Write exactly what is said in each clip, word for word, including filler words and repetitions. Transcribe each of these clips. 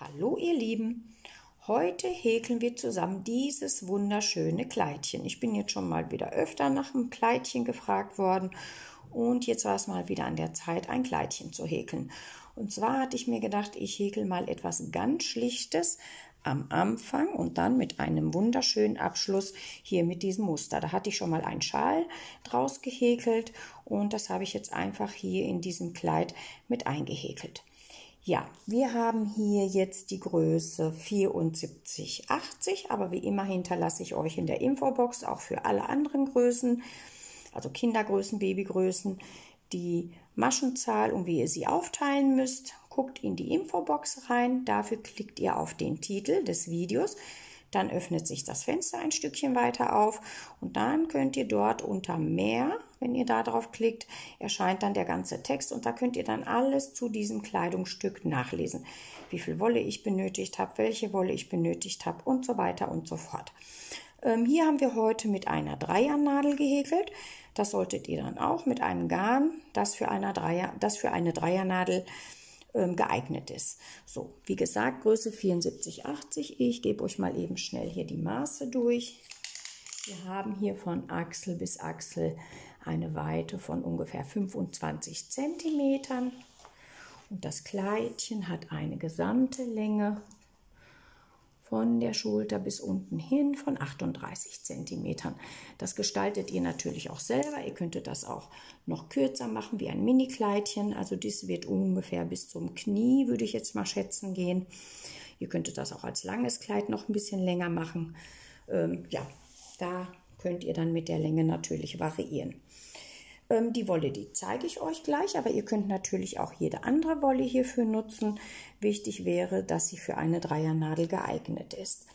Hallo ihr Lieben, heute häkeln wir zusammen dieses wunderschöne Kleidchen. Ich bin jetzt schon mal wieder öfter nach einem Kleidchen gefragt worden und jetzt war es mal wieder an der Zeit, ein Kleidchen zu häkeln. Und zwar hatte ich mir gedacht, ich häkel mal etwas ganz Schlichtes am Anfang und dann mit einem wunderschönen Abschluss hier mit diesem Muster. Da hatte ich schon mal einen Schal draus gehäkelt und das habe ich jetzt einfach hier in diesem Kleid mit eingehäkelt. Ja, wir haben hier jetzt die Größe vierundsiebzig achtzig, aber wie immer hinterlasse ich euch in der Infobox auch für alle anderen Größen, also Kindergrößen, Babygrößen, die Maschenzahl und wie ihr sie aufteilen müsst. Guckt in die Infobox rein, dafür klickt ihr auf den Titel des Videos. Dann öffnet sich das Fenster ein Stückchen weiter auf und dann könnt ihr dort unter Mehr, wenn ihr da drauf klickt, erscheint dann der ganze Text und da könnt ihr dann alles zu diesem Kleidungsstück nachlesen. Wie viel Wolle ich benötigt habe, welche Wolle ich benötigt habe und so weiter und so fort. Ähm, hier haben wir heute mit einer Dreiernadel gehäkelt. Das solltet ihr dann auch mit einem Garn, das für eine, Dreier, das für eine Dreiernadel geeignet ist. So, wie gesagt, Größe vierundsiebzig achtzig. Ich gebe euch mal eben schnell hier die Maße durch. Wir haben hier von Achsel bis Achsel eine Weite von ungefähr fünfundzwanzig Zentimeter. Und das Kleidchen hat eine gesamte Länge von der Schulter bis unten hin von achtunddreißig Zentimeter. Das gestaltet ihr natürlich auch selber. Ihr könntet das auch noch kürzer machen wie ein Mini-Kleidchen. Also dies wird ungefähr bis zum Knie, würde ich jetzt mal schätzen, gehen. Ihr könntet das auch als langes Kleid noch ein bisschen länger machen. Ähm, ja, da könnt ihr dann mit der Länge natürlich variieren. Die Wolle, die zeige ich euch gleich, aber ihr könnt natürlich auch jede andere Wolle hierfür nutzen. Wichtig wäre, dass sie für eine Dreiernadel geeignet ist.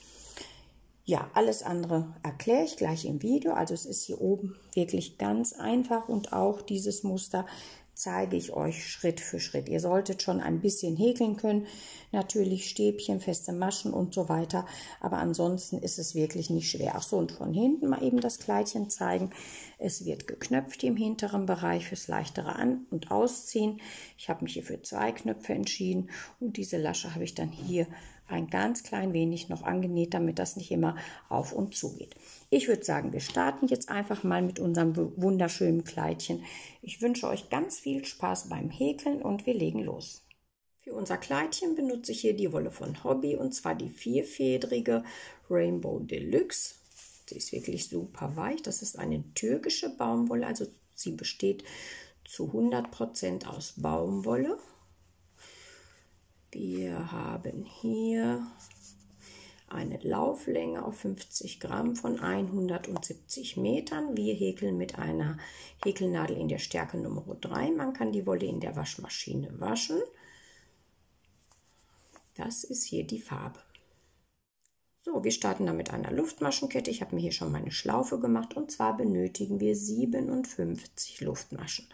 Ja, alles andere erkläre ich gleich im Video. Also es ist hier oben wirklich ganz einfach und auch dieses Muster zeige ich euch Schritt für Schritt. Ihr solltet schon ein bisschen häkeln können, natürlich Stäbchen, feste Maschen und so weiter, aber ansonsten ist es wirklich nicht schwer. Ach so, und von hinten mal eben das Kleidchen zeigen. Es wird geknöpft im hinteren Bereich fürs leichtere An- und Ausziehen. Ich habe mich hier für zwei Knöpfe entschieden und diese Lasche habe ich dann hier ein ganz klein wenig noch angenäht, damit das nicht immer auf und zu geht. Ich würde sagen, wir starten jetzt einfach mal mit unserem wunderschönen Kleidchen. Ich wünsche euch ganz viel Spaß beim Häkeln und wir legen los. Für unser Kleidchen benutze ich hier die Wolle von Hobbii und zwar die vierfädrige Rainbow Deluxe. Sie ist wirklich super weich. Das ist eine türkische Baumwolle, also sie besteht zu hundert Prozent aus Baumwolle. Wir haben hier eine Lauflänge auf fünfzig Gramm von hundertsiebzig Metern. Wir häkeln mit einer Häkelnadel in der Stärke Nummer drei. Man kann die Wolle in der Waschmaschine waschen. Das ist hier die Farbe. So, wir starten dann mit einer Luftmaschenkette. Ich habe mir hier schon meine Schlaufe gemacht und zwar benötigen wir siebenundfünfzig Luftmaschen.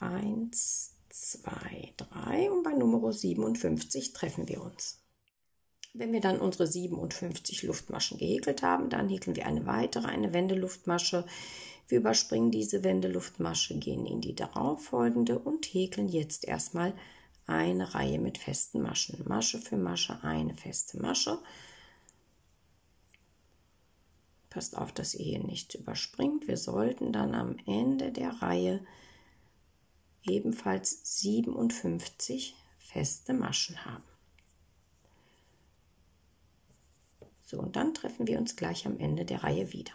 eins, zwei, drei und bei Nummer siebenundfünfzig treffen wir uns. Wenn wir dann unsere siebenundfünfzig Luftmaschen gehäkelt haben, dann häkeln wir eine weitere, eine Wendeluftmasche. Wir überspringen diese Wendeluftmasche, gehen in die darauffolgende und häkeln jetzt erstmal eine Reihe mit festen Maschen. Masche für Masche, eine feste Masche. Passt auf, dass ihr hier nichts überspringt. Wir sollten dann am Ende der Reihe ebenfalls siebenundfünfzig feste Maschen haben. So, und dann treffen wir uns gleich am Ende der Reihe wieder.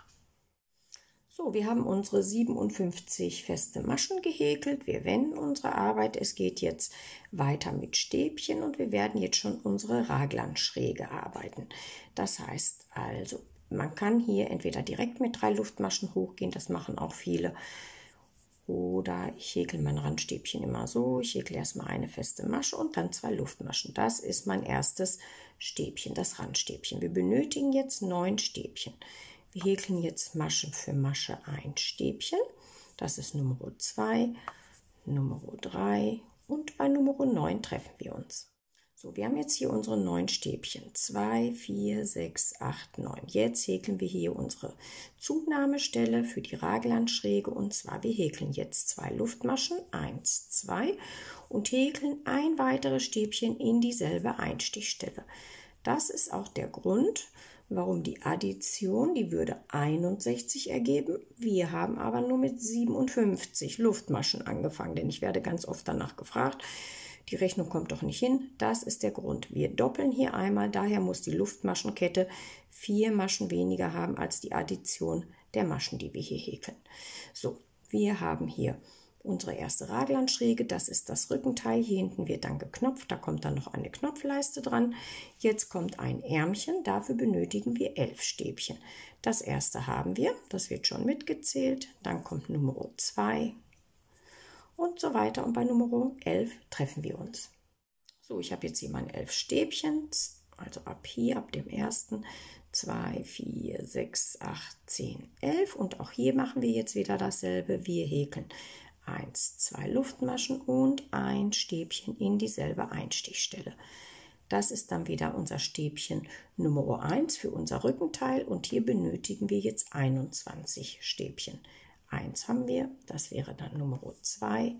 So, wir haben unsere siebenundfünfzig feste Maschen gehäkelt. Wir wenden unsere Arbeit. Es geht jetzt weiter mit Stäbchen und wir werden jetzt schon unsere Raglan-Schräge arbeiten. Das heißt also, man kann hier entweder direkt mit drei Luftmaschen hochgehen, das machen auch viele. Oder ich häkle mein Randstäbchen immer so, ich häkle erstmal eine feste Masche und dann zwei Luftmaschen. Das ist mein erstes Stäbchen, das Randstäbchen. Wir benötigen jetzt neun Stäbchen. Wir häkeln jetzt Masche für Masche ein Stäbchen. Das ist Nummer zwei, Nummer drei und bei Nummer neun treffen wir uns. So, wir haben jetzt hier unsere neun Stäbchen. zwei, vier, sechs, acht, neun. Jetzt häkeln wir hier unsere Zunahmestelle für die Raglan-Schräge. Und zwar, wir häkeln jetzt zwei Luftmaschen. eins, zwei. und häkeln ein weiteres Stäbchen in dieselbe Einstichstelle. Das ist auch der Grund, warum die Addition, die würde einundsechzig ergeben. Wir haben aber nur mit siebenundfünfzig Luftmaschen angefangen, denn ich werde ganz oft danach gefragt, die Rechnung kommt doch nicht hin. Das ist der Grund. Wir doppeln hier einmal, daher muss die Luftmaschenkette vier Maschen weniger haben als die Addition der Maschen, die wir hier häkeln. So, wir haben hier unsere erste Raglandschräge, das ist das Rückenteil. Hier hinten wird dann geknopft, da kommt dann noch eine Knopfleiste dran. Jetzt kommt ein Ärmchen, dafür benötigen wir elf Stäbchen. Das erste haben wir, das wird schon mitgezählt, dann kommt Nummer zwei und so weiter. Und bei Nummer elf treffen wir uns. So, ich habe jetzt hier meine elf Stäbchen, also ab hier, ab dem ersten, zwei, vier, sechs, acht, zehn, elf. Und auch hier machen wir jetzt wieder dasselbe, wir häkeln eins, zwei Luftmaschen und ein Stäbchen in dieselbe Einstichstelle. Das ist dann wieder unser Stäbchen Nummer eins für unser Rückenteil und hier benötigen wir jetzt einundzwanzig Stäbchen. eins haben wir, das wäre dann Nummer zwei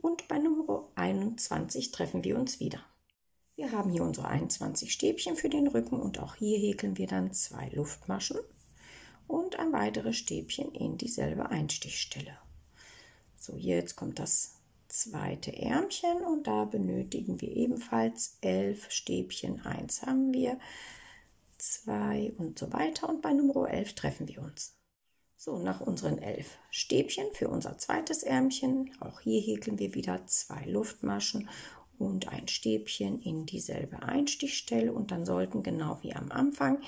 und bei Nummer einundzwanzig treffen wir uns wieder. Wir haben hier unsere einundzwanzig Stäbchen für den Rücken und auch hier häkeln wir dann zwei Luftmaschen und ein weiteres Stäbchen in dieselbe Einstichstelle. So, jetzt kommt das zweite Ärmchen und da benötigen wir ebenfalls elf Stäbchen. eins haben wir, zwei und so weiter und bei Nummer elf treffen wir uns. So, nach unseren elf Stäbchen für unser zweites Ärmchen, auch hier häkeln wir wieder zwei Luftmaschen und ein Stäbchen in dieselbe Einstichstelle und dann sollten genau wie am Anfang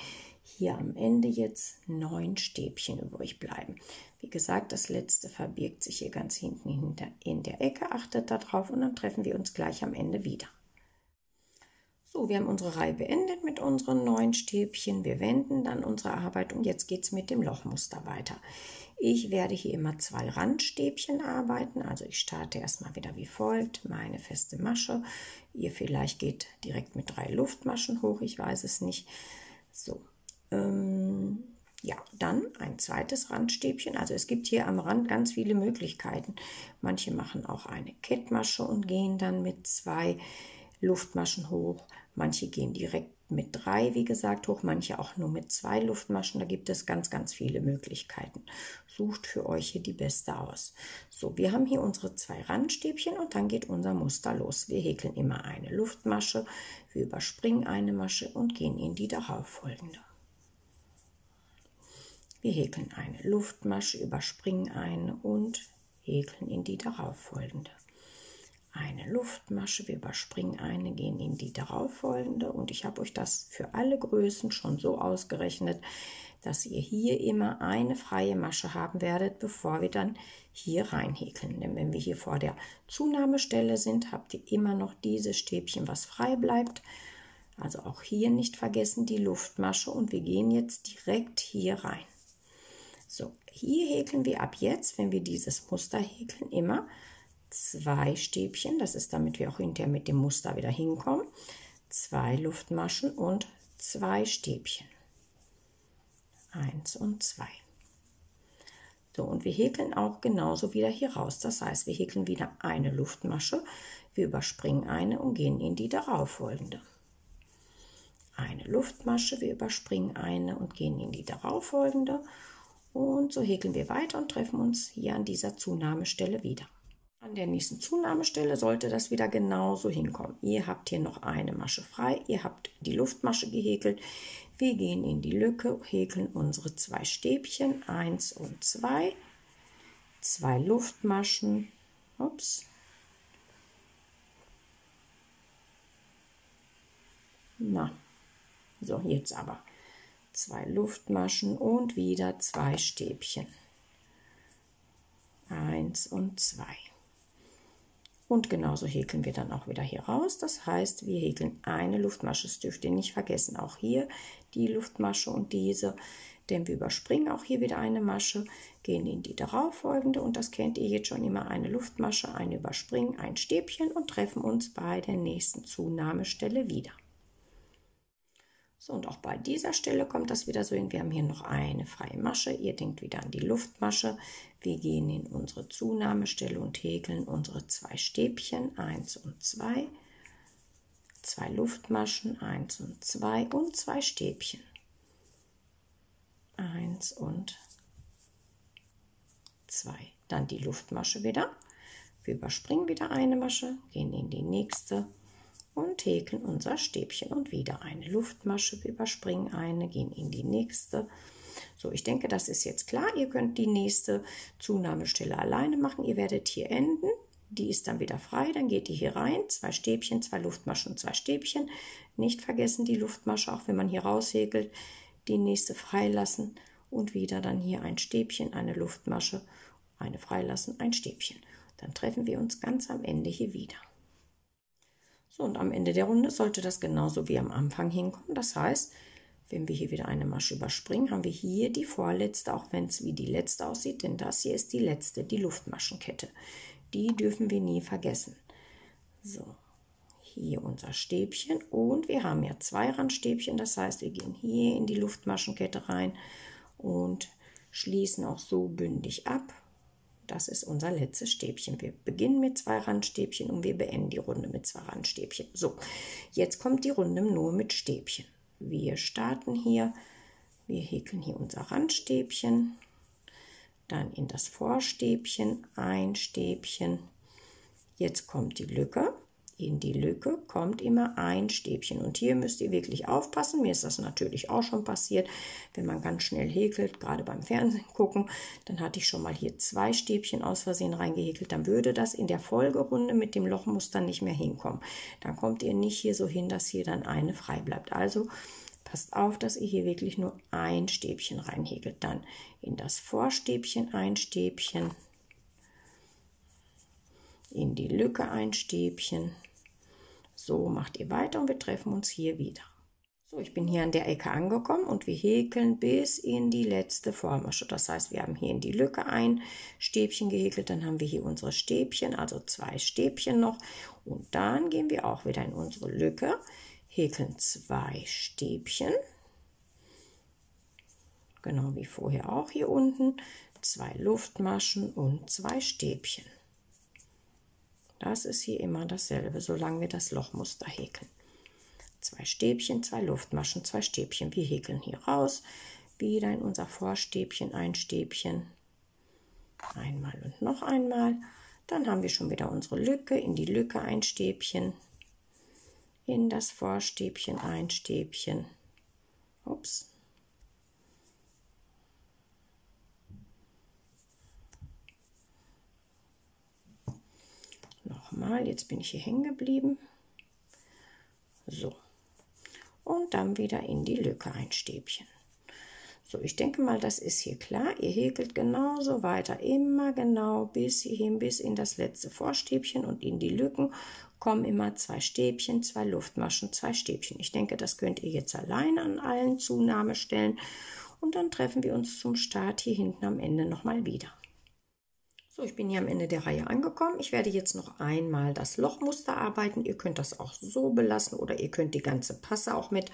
hier am Ende jetzt neun Stäbchen übrig bleiben. Wie gesagt, das letzte verbirgt sich hier ganz hinten hinter in der Ecke, achtet darauf und dann treffen wir uns gleich am Ende wieder. So, wir haben unsere Reihe beendet mit unseren neun Stäbchen. Wir wenden dann unsere Arbeit und jetzt geht es mit dem Lochmuster weiter. Ich werde hier immer zwei Randstäbchen arbeiten, also ich starte erstmal wieder wie folgt, meine feste Masche. Ihr vielleicht geht direkt mit drei Luftmaschen hoch, ich weiß es nicht. So, ähm, ja, dann ein zweites Randstäbchen. Also es gibt hier am Rand ganz viele Möglichkeiten. Manche machen auch eine Kettmasche und gehen dann mit zwei Luftmaschen hoch, manche gehen direkt mit drei, wie gesagt, hoch, manche auch nur mit zwei Luftmaschen, da gibt es ganz, ganz viele Möglichkeiten. Sucht für euch hier die beste aus. So, wir haben hier unsere zwei Randstäbchen und dann geht unser Muster los. Wir häkeln immer eine Luftmasche, wir überspringen eine Masche und gehen in die darauffolgende. Wir häkeln eine Luftmasche, überspringen eine und häkeln in die darauffolgende. Eine Luftmasche, wir überspringen eine, gehen in die darauffolgende und ich habe euch das für alle Größen schon so ausgerechnet, dass ihr hier immer eine freie Masche haben werdet, bevor wir dann hier reinhäkeln. Denn wenn wir hier vor der Zunahmestelle sind, habt ihr immer noch dieses Stäbchen, was frei bleibt. Also auch hier nicht vergessen die Luftmasche und wir gehen jetzt direkt hier rein. So, hier häkeln wir ab jetzt, wenn wir dieses Muster häkeln, immer zwei Stäbchen, das ist damit wir auch hinterher mit dem Muster wieder hinkommen, zwei Luftmaschen und zwei Stäbchen, eins und zwei. So, und wir häkeln auch genauso wieder hier raus, das heißt wir häkeln wieder eine Luftmasche, wir überspringen eine und gehen in die darauffolgende. Eine Luftmasche, wir überspringen eine und gehen in die darauffolgende und so häkeln wir weiter und treffen uns hier an dieser Zunahmestelle wieder. An der nächsten Zunahmestelle sollte das wieder genauso hinkommen. Ihr habt hier noch eine Masche frei, ihr habt die Luftmasche gehäkelt. Wir gehen in die Lücke, häkeln unsere zwei Stäbchen, eins und zwei, zwei Luftmaschen, ups, na, so jetzt aber, zwei Luftmaschen und wieder zwei Stäbchen, eins und zwei. Und genauso häkeln wir dann auch wieder hier raus. Das heißt, wir häkeln eine Luftmasche. Das dürft ihr nicht vergessen. Auch hier die Luftmasche und diese. Denn wir überspringen auch hier wieder eine Masche, gehen in die darauffolgende. Und das kennt ihr jetzt schon immer. Eine Luftmasche, ein Überspringen, ein Stäbchen und treffen uns bei der nächsten Zunahmestelle wieder. So, und auch bei dieser Stelle kommt das wieder so hin. Wir haben hier noch eine freie Masche. Ihr denkt wieder an die Luftmasche. Wir gehen in unsere Zunahmestelle und häkeln unsere zwei Stäbchen, eins und zwei. Zwei Luftmaschen, eins und zwei und zwei Stäbchen. eins und zwei. Dann die Luftmasche wieder. Wir überspringen wieder eine Masche, gehen in die nächste und häkeln unser Stäbchen und wieder eine Luftmasche. Wir überspringen eine, gehen in die nächste. So, ich denke, das ist jetzt klar. Ihr könnt die nächste Zunahmestelle alleine machen. Ihr werdet hier enden. Die ist dann wieder frei, dann geht die hier rein, zwei Stäbchen, zwei Luftmaschen und zwei Stäbchen. Nicht vergessen die Luftmasche, auch wenn man hier raushäkelt, die nächste freilassen und wieder dann hier ein Stäbchen, eine Luftmasche, eine freilassen, ein Stäbchen. Dann treffen wir uns ganz am Ende hier wieder. So, und am Ende der Runde sollte das genauso wie am Anfang hinkommen. Das heißt, wenn wir hier wieder eine Masche überspringen, haben wir hier die vorletzte, auch wenn es wie die letzte aussieht, denn das hier ist die letzte, die Luftmaschenkette. Die dürfen wir nie vergessen. So, hier unser Stäbchen und wir haben ja zwei Randstäbchen, das heißt, wir gehen hier in die Luftmaschenkette rein und schließen auch so bündig ab. Das ist unser letztes Stäbchen. Wir beginnen mit zwei Randstäbchen und wir beenden die Runde mit zwei Randstäbchen. So, jetzt kommt die Runde nur mit Stäbchen. Wir starten hier, wir häkeln hier unser Randstäbchen. Dann in das Vorstäbchen ein Stäbchen. Jetzt kommt die Lücke. In die Lücke kommt immer ein Stäbchen. Und hier müsst ihr wirklich aufpassen. Mir ist das natürlich auch schon passiert, wenn man ganz schnell häkelt, gerade beim Fernsehen gucken. Dann hatte ich schon mal hier zwei Stäbchen aus Versehen reingehäkelt. Dann würde das in der Folgerunde mit dem Lochmuster nicht mehr hinkommen. Dann kommt ihr nicht hier so hin, dass hier dann eine frei bleibt. Also passt auf, dass ihr hier wirklich nur ein Stäbchen reinhäkelt. Dann in das Vorstäbchen ein Stäbchen, in die Lücke ein Stäbchen. So macht ihr weiter und wir treffen uns hier wieder. So, ich bin hier an der Ecke angekommen und wir häkeln bis in die letzte Vormasche. Das heißt, wir haben hier in die Lücke ein Stäbchen gehäkelt, dann haben wir hier unsere Stäbchen, also zwei Stäbchen noch. Und dann gehen wir auch wieder in unsere Lücke. Häkeln zwei Stäbchen, genau wie vorher auch hier unten, zwei Luftmaschen und zwei Stäbchen. Das ist hier immer dasselbe, solange wir das Lochmuster häkeln. Zwei Stäbchen, zwei Luftmaschen, zwei Stäbchen. Wir häkeln hier raus, wieder in unser Vorstäbchen ein Stäbchen, einmal und noch einmal. Dann haben wir schon wieder unsere Lücke, in die Lücke ein Stäbchen. In das Vorstäbchen ein Stäbchen. Ups. Nochmal, jetzt bin ich hier hängen geblieben. So. Und dann wieder in die Lücke ein Stäbchen. So, ich denke mal, das ist hier klar. Ihr häkelt genauso weiter, immer genau bis hierhin, bis in das letzte Vorstäbchen und in die Lücken kommen immer zwei Stäbchen, zwei Luftmaschen, zwei Stäbchen. Ich denke, das könnt ihr jetzt alleine an allen Zunahmestellen und dann treffen wir uns zum Start hier hinten am Ende nochmal wieder. So, ich bin hier am Ende der Reihe angekommen. Ich werde jetzt noch einmal das Lochmuster arbeiten. Ihr könnt das auch so belassen oder ihr könnt die ganze Passe auch mit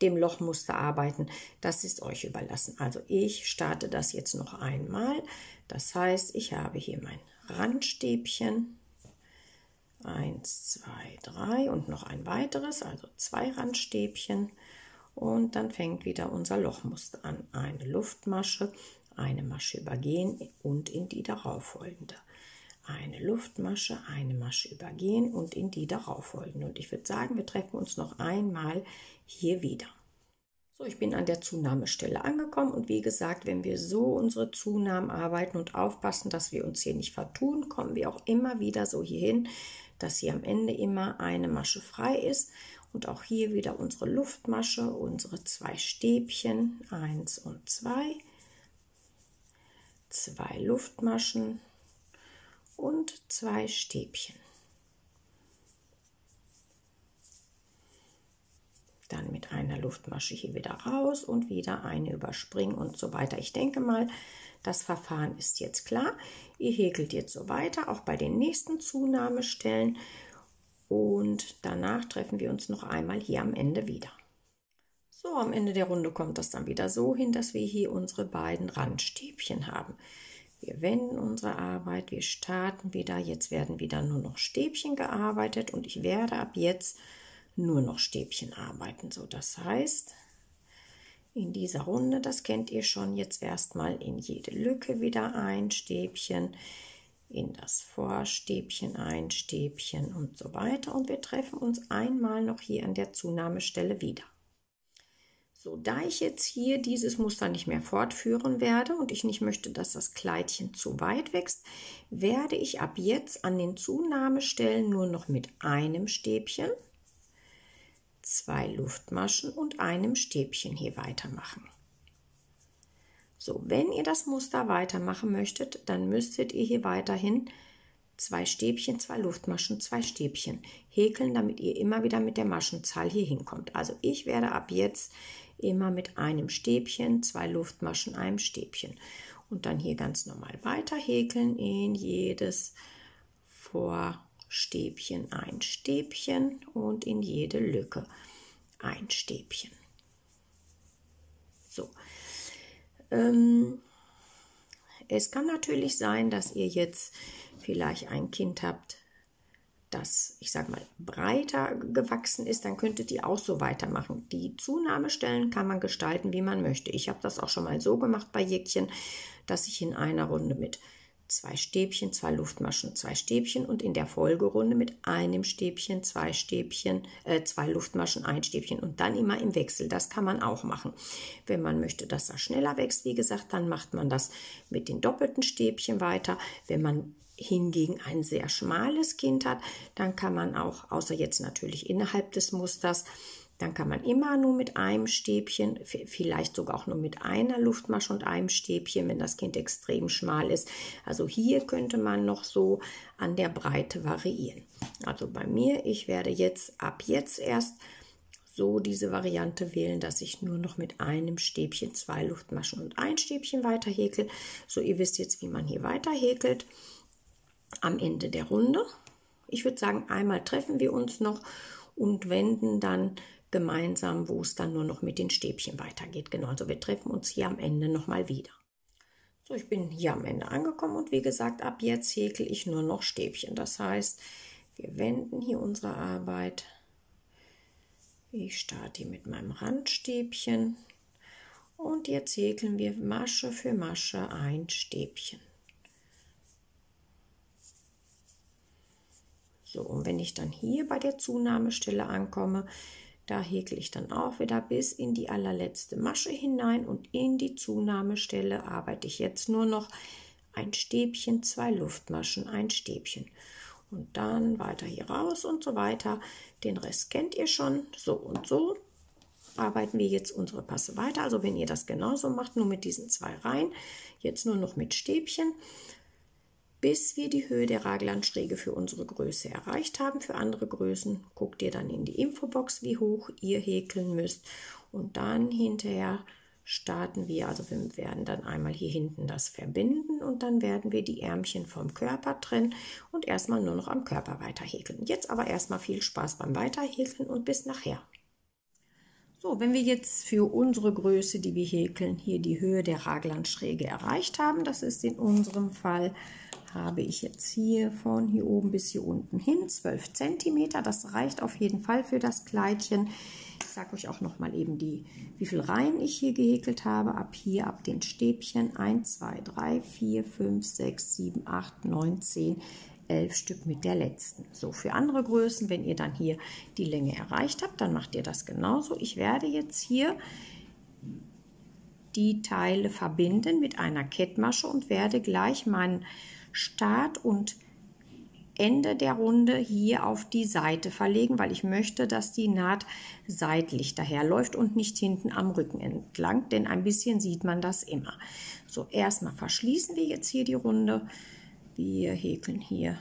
dem Lochmuster arbeiten. Das ist euch überlassen. Also ich starte das jetzt noch einmal. Das heißt, ich habe hier mein Randstäbchen. eins, zwei, drei und noch ein weiteres, also zwei Randstäbchen. Und dann fängt wieder unser Lochmuster an. Eine Luftmasche. Eine Masche übergehen und in die darauffolgende. Eine Luftmasche, eine Masche übergehen und in die darauffolgende. Und ich würde sagen, wir treffen uns noch einmal hier wieder. So, ich bin an der Zunahmestelle angekommen und wie gesagt, wenn wir so unsere Zunahmen arbeiten und aufpassen, dass wir uns hier nicht vertun, kommen wir auch immer wieder so hier hin, dass hier am Ende immer eine Masche frei ist. Und auch hier wieder unsere Luftmasche, unsere zwei Stäbchen, eins und zwei. Zwei Luftmaschen und zwei Stäbchen. Dann mit einer Luftmasche hier wieder raus und wieder eine überspringen und so weiter. Ich denke mal, das Verfahren ist jetzt klar. Ihr häkelt jetzt so weiter, auch bei den nächsten Zunahmestellen. Und danach treffen wir uns noch einmal hier am Ende wieder. So, am Ende der Runde kommt das dann wieder so hin, dass wir hier unsere beiden Randstäbchen haben. Wir wenden unsere Arbeit, wir starten wieder. Jetzt werden wieder nur noch Stäbchen gearbeitet und ich werde ab jetzt nur noch Stäbchen arbeiten. So, das heißt, in dieser Runde, das kennt ihr schon, jetzt erstmal in jede Lücke wieder ein Stäbchen, in das Vorstäbchen ein Stäbchen und so weiter. Und wir treffen uns einmal noch hier an der Zunahmestelle wieder. So, da ich jetzt hier dieses Muster nicht mehr fortführen werde und ich nicht möchte, dass das Kleidchen zu weit wächst, werde ich ab jetzt an den Zunahmestellen nur noch mit einem Stäbchen, zwei Luftmaschen und einem Stäbchen hier weitermachen. So, wenn ihr das Muster weitermachen möchtet, dann müsstet ihr hier weiterhin zwei Stäbchen, zwei Luftmaschen, zwei Stäbchen häkeln, damit ihr immer wieder mit der Maschenzahl hier hinkommt. Also ich werde ab jetzt immer mit einem Stäbchen, zwei Luftmaschen, einem Stäbchen und dann hier ganz normal weiter häkeln, in jedes Vorstäbchen ein Stäbchen und in jede Lücke ein Stäbchen. So. Ähm, es kann natürlich sein, dass ihr jetzt vielleicht ein Kind habt, das, ich sag mal, breiter gewachsen ist, dann könntet ihr auch so weitermachen. Die Zunahmestellen kann man gestalten, wie man möchte. Ich habe das auch schon mal so gemacht bei Jäckchen, dass ich in einer Runde mit zwei Stäbchen, zwei Luftmaschen, zwei Stäbchen und in der Folgerunde mit einem Stäbchen, zwei Stäbchen, äh, zwei Luftmaschen, ein Stäbchen und dann immer im Wechsel. Das kann man auch machen. Wenn man möchte, dass das schneller wächst, wie gesagt, dann macht man das mit den doppelten Stäbchen weiter. Wenn man hingegen ein sehr schmales Kind hat, dann kann man auch, außer jetzt natürlich innerhalb des Musters, dann kann man immer nur mit einem Stäbchen, vielleicht sogar auch nur mit einer Luftmasche und einem Stäbchen, wenn das Kind extrem schmal ist. Also hier könnte man noch so an der Breite variieren. Also bei mir, ich werde jetzt ab jetzt erst so diese Variante wählen, dass ich nur noch mit einem Stäbchen, zwei Luftmaschen und ein Stäbchen weiter häkel. So, ihr wisst jetzt, wie man hier weiter häkelt. Am Ende der Runde, ich würde sagen, einmal treffen wir uns noch und wenden dann gemeinsam, wo es dann nur noch mit den Stäbchen weitergeht. Genau, also wir treffen uns hier am Ende nochmal wieder. So, ich bin hier am Ende angekommen und wie gesagt, ab jetzt häkel ich nur noch Stäbchen. Das heißt, wir wenden hier unsere Arbeit. Ich starte hier mit meinem Randstäbchen und jetzt häkeln wir Masche für Masche ein Stäbchen. So, und wenn ich dann hier bei der Zunahmestelle ankomme, da häkle ich dann auch wieder bis in die allerletzte Masche hinein und in die Zunahmestelle arbeite ich jetzt nur noch ein Stäbchen, zwei Luftmaschen, ein Stäbchen und dann weiter hier raus und so weiter. Den Rest kennt ihr schon. So und so arbeiten wir jetzt unsere Passe weiter. Also wenn ihr das genauso macht, nur mit diesen zwei Reihen, jetzt nur noch mit Stäbchen, bis wir die Höhe der Raglan-Schräge für unsere Größe erreicht haben. Für andere Größen guckt ihr dann in die Infobox, wie hoch ihr häkeln müsst. Und dann hinterher starten wir, also wir werden dann einmal hier hinten das verbinden und dann werden wir die Ärmchen vom Körper trennen und erstmal nur noch am Körper weiter häkeln. Jetzt aber erstmal viel Spaß beim Weiterhäkeln und bis nachher. So, wenn wir jetzt für unsere Größe, die wir häkeln, hier die Höhe der Raglan-Schräge erreicht haben, das ist in unserem Fall, habe ich jetzt hier von hier oben bis hier unten hin zwölf Zentimeter. Das reicht auf jeden Fall für das Kleidchen. Ich sage euch auch nochmal eben die, wie viele Reihen ich hier gehäkelt habe. Ab hier, ab den Stäbchen eins, zwei, drei, vier, fünf, sechs, sieben, acht, neun, zehn, elf Stück mit der letzten. So, für andere Größen, wenn ihr dann hier die Länge erreicht habt, dann macht ihr das genauso. Ich werde jetzt hier die Teile verbinden mit einer Kettmasche und werde gleich meinen Start und Ende der Runde hier auf die Seite verlegen, weil ich möchte, dass die Naht seitlich daherläuft und nicht hinten am Rücken entlang, denn ein bisschen sieht man das immer. So, erstmal verschließen wir jetzt hier die Runde. Wir häkeln hier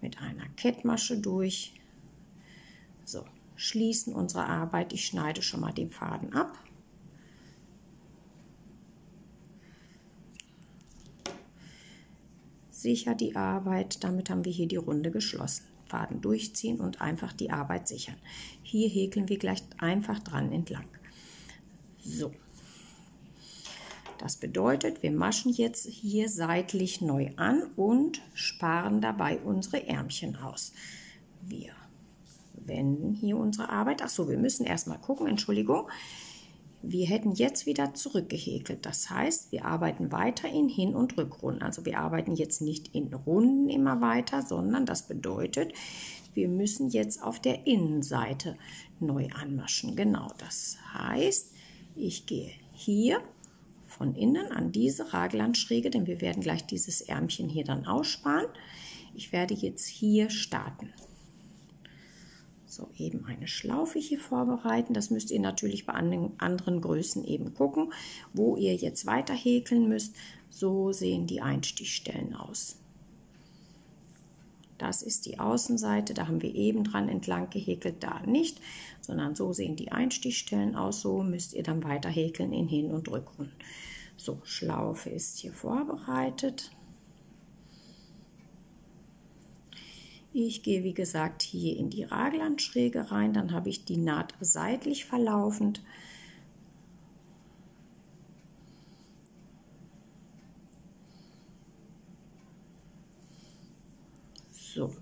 mit einer Kettmasche durch. So, schließen unsere Arbeit. Ich schneide schon mal den Faden ab. Sicher die Arbeit. Damit haben wir hier die Runde geschlossen. Faden durchziehen und einfach die Arbeit sichern. Hier häkeln wir gleich einfach dran entlang. So. Das bedeutet, wir maschen jetzt hier seitlich neu an und sparen dabei unsere Ärmchen aus. Wir wenden hier unsere Arbeit. Ach so, wir müssen erstmal gucken, Entschuldigung. Wir hätten jetzt wieder zurückgehäkelt. Das heißt, wir arbeiten weiter in Hin- und Rückrunden. Also wir arbeiten jetzt nicht in Runden immer weiter, sondern das bedeutet, wir müssen jetzt auf der Innenseite neu anmaschen. Genau, das heißt, ich gehe hier von innen an diese Raglanschräge, denn wir werden gleich dieses Ärmchen hier dann aussparen. Ich werde jetzt hier starten. So, eben eine Schlaufe hier vorbereiten. Das müsst ihr natürlich bei anderen Größen eben gucken, wo ihr jetzt weiter häkeln müsst. So sehen die Einstichstellen aus. Das ist die Außenseite, da haben wir eben dran entlang gehäkelt, da nicht, sondern so sehen die Einstichstellen aus. So müsst ihr dann weiter häkeln in Hin- und Rückrunden. So, Schlaufe ist hier vorbereitet. Ich gehe, wie gesagt, hier in die Raglanschräge rein, dann habe ich die Naht seitlich verlaufend. So,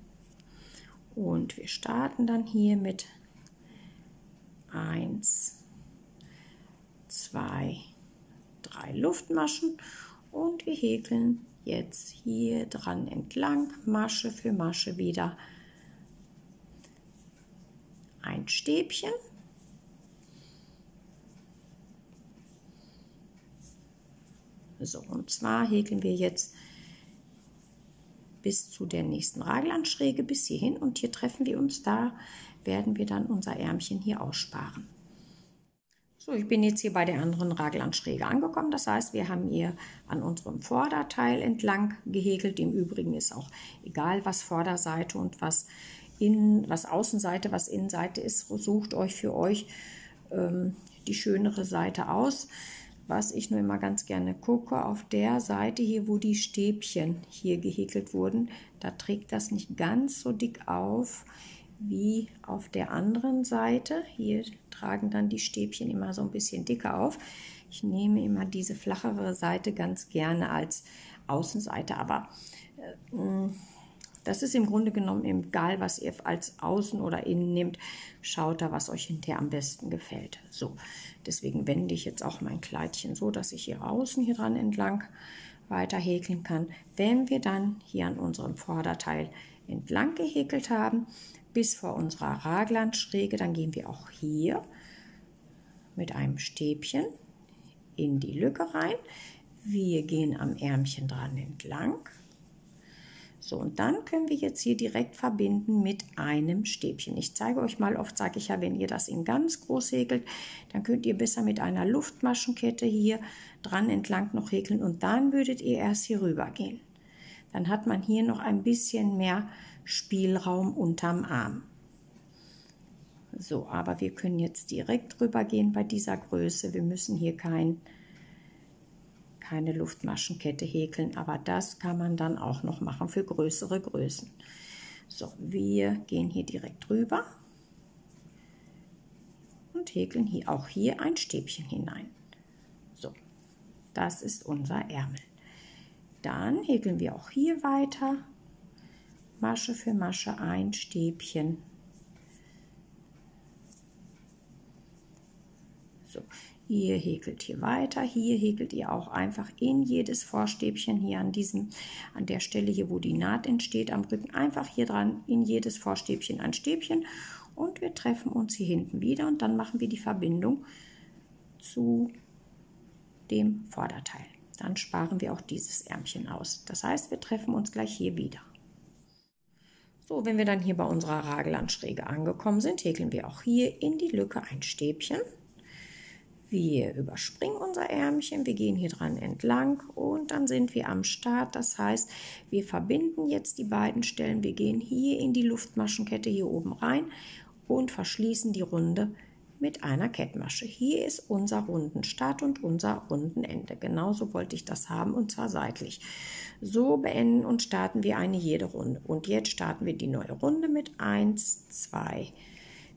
und wir starten dann hier mit eins, zwei, drei Luftmaschen und wir häkeln jetzt hier dran entlang, Masche für Masche wieder ein Stäbchen. So, und zwar häkeln wir jetzt bis zu der nächsten Raglanschräge, bis hierhin, und hier treffen wir uns, da werden wir dann unser Ärmchen hier aussparen. So, ich bin jetzt hier bei der anderen Raglanschräge angekommen, das heißt, wir haben hier an unserem Vorderteil entlang gehäkelt. Im Übrigen ist auch egal, was Vorderseite und was, innen, was Außenseite, was Innenseite ist, sucht euch für euch ähm, die schönere Seite aus. Was ich nur immer ganz gerne gucke, auf der Seite hier, wo die Stäbchen hier gehäkelt wurden, da trägt das nicht ganz so dick auf wie auf der anderen Seite. Hier tragen dann die Stäbchen immer so ein bisschen dicker auf. Ich nehme immer diese flachere Seite ganz gerne als Außenseite, aber äh, das ist im Grunde genommen egal, was ihr als Außen oder Innen nehmt. Schaut da, was euch hinterher am besten gefällt. So, deswegen wende ich jetzt auch mein Kleidchen so, dass ich hier außen hier dran entlang weiter häkeln kann. Wenn wir dann hier an unserem Vorderteil entlang gehäkelt haben, bis vor unserer Raglanschräge, dann gehen wir auch hier mit einem Stäbchen in die Lücke rein. Wir gehen am Ärmchen dran entlang. So, und dann können wir jetzt hier direkt verbinden mit einem Stäbchen. Ich zeige euch mal, oft sage ich ja, wenn ihr das in ganz groß häkelt, dann könnt ihr besser mit einer Luftmaschenkette hier dran entlang noch häkeln und dann würdet ihr erst hier rüber gehen. Dann hat man hier noch ein bisschen mehr Spielraum unterm Arm. So, aber wir können jetzt direkt rüber gehen bei dieser Größe. Wir müssen hier kein... keine Luftmaschenkette häkeln, aber das kann man dann auch noch machen für größere Größen. So, wir gehen hier direkt drüber und häkeln hier auch hier ein Stäbchen hinein. So, das ist unser Ärmel. Dann häkeln wir auch hier weiter, Masche für Masche ein Stäbchen. So. Ihr häkelt hier weiter, hier häkelt ihr auch einfach in jedes Vorstäbchen hier an diesem, an der Stelle hier, wo die Naht entsteht, am Rücken einfach hier dran, in jedes Vorstäbchen ein Stäbchen und wir treffen uns hier hinten wieder und dann machen wir die Verbindung zu dem Vorderteil. Dann sparen wir auch dieses Ärmchen aus. Das heißt, wir treffen uns gleich hier wieder. So, wenn wir dann hier bei unserer Raglanschräge angekommen sind, häkeln wir auch hier in die Lücke ein Stäbchen. Wir überspringen unser Ärmchen, wir gehen hier dran entlang und dann sind wir am Start. Das heißt, wir verbinden jetzt die beiden Stellen. Wir gehen hier in die Luftmaschenkette hier oben rein und verschließen die Runde mit einer Kettmasche. Hier ist unser Rundenstart und unser Rundenende. Genauso wollte ich das haben, und zwar seitlich. So beenden und starten wir eine jede Runde. Und jetzt starten wir die neue Runde mit eins, zwei,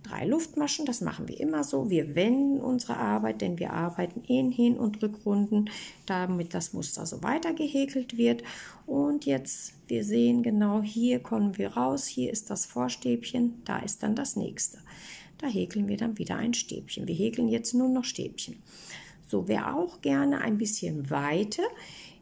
drei Luftmaschen. Das machen wir immer so. Wir wenden unsere Arbeit, denn wir arbeiten in Hin- und Rückrunden, damit das Muster so weiter gehäkelt wird. Und jetzt, wir sehen genau, hier kommen wir raus. Hier ist das Vorstäbchen, da ist dann das nächste. Da häkeln wir dann wieder ein Stäbchen. Wir häkeln jetzt nur noch Stäbchen. So, wer auch gerne ein bisschen Weite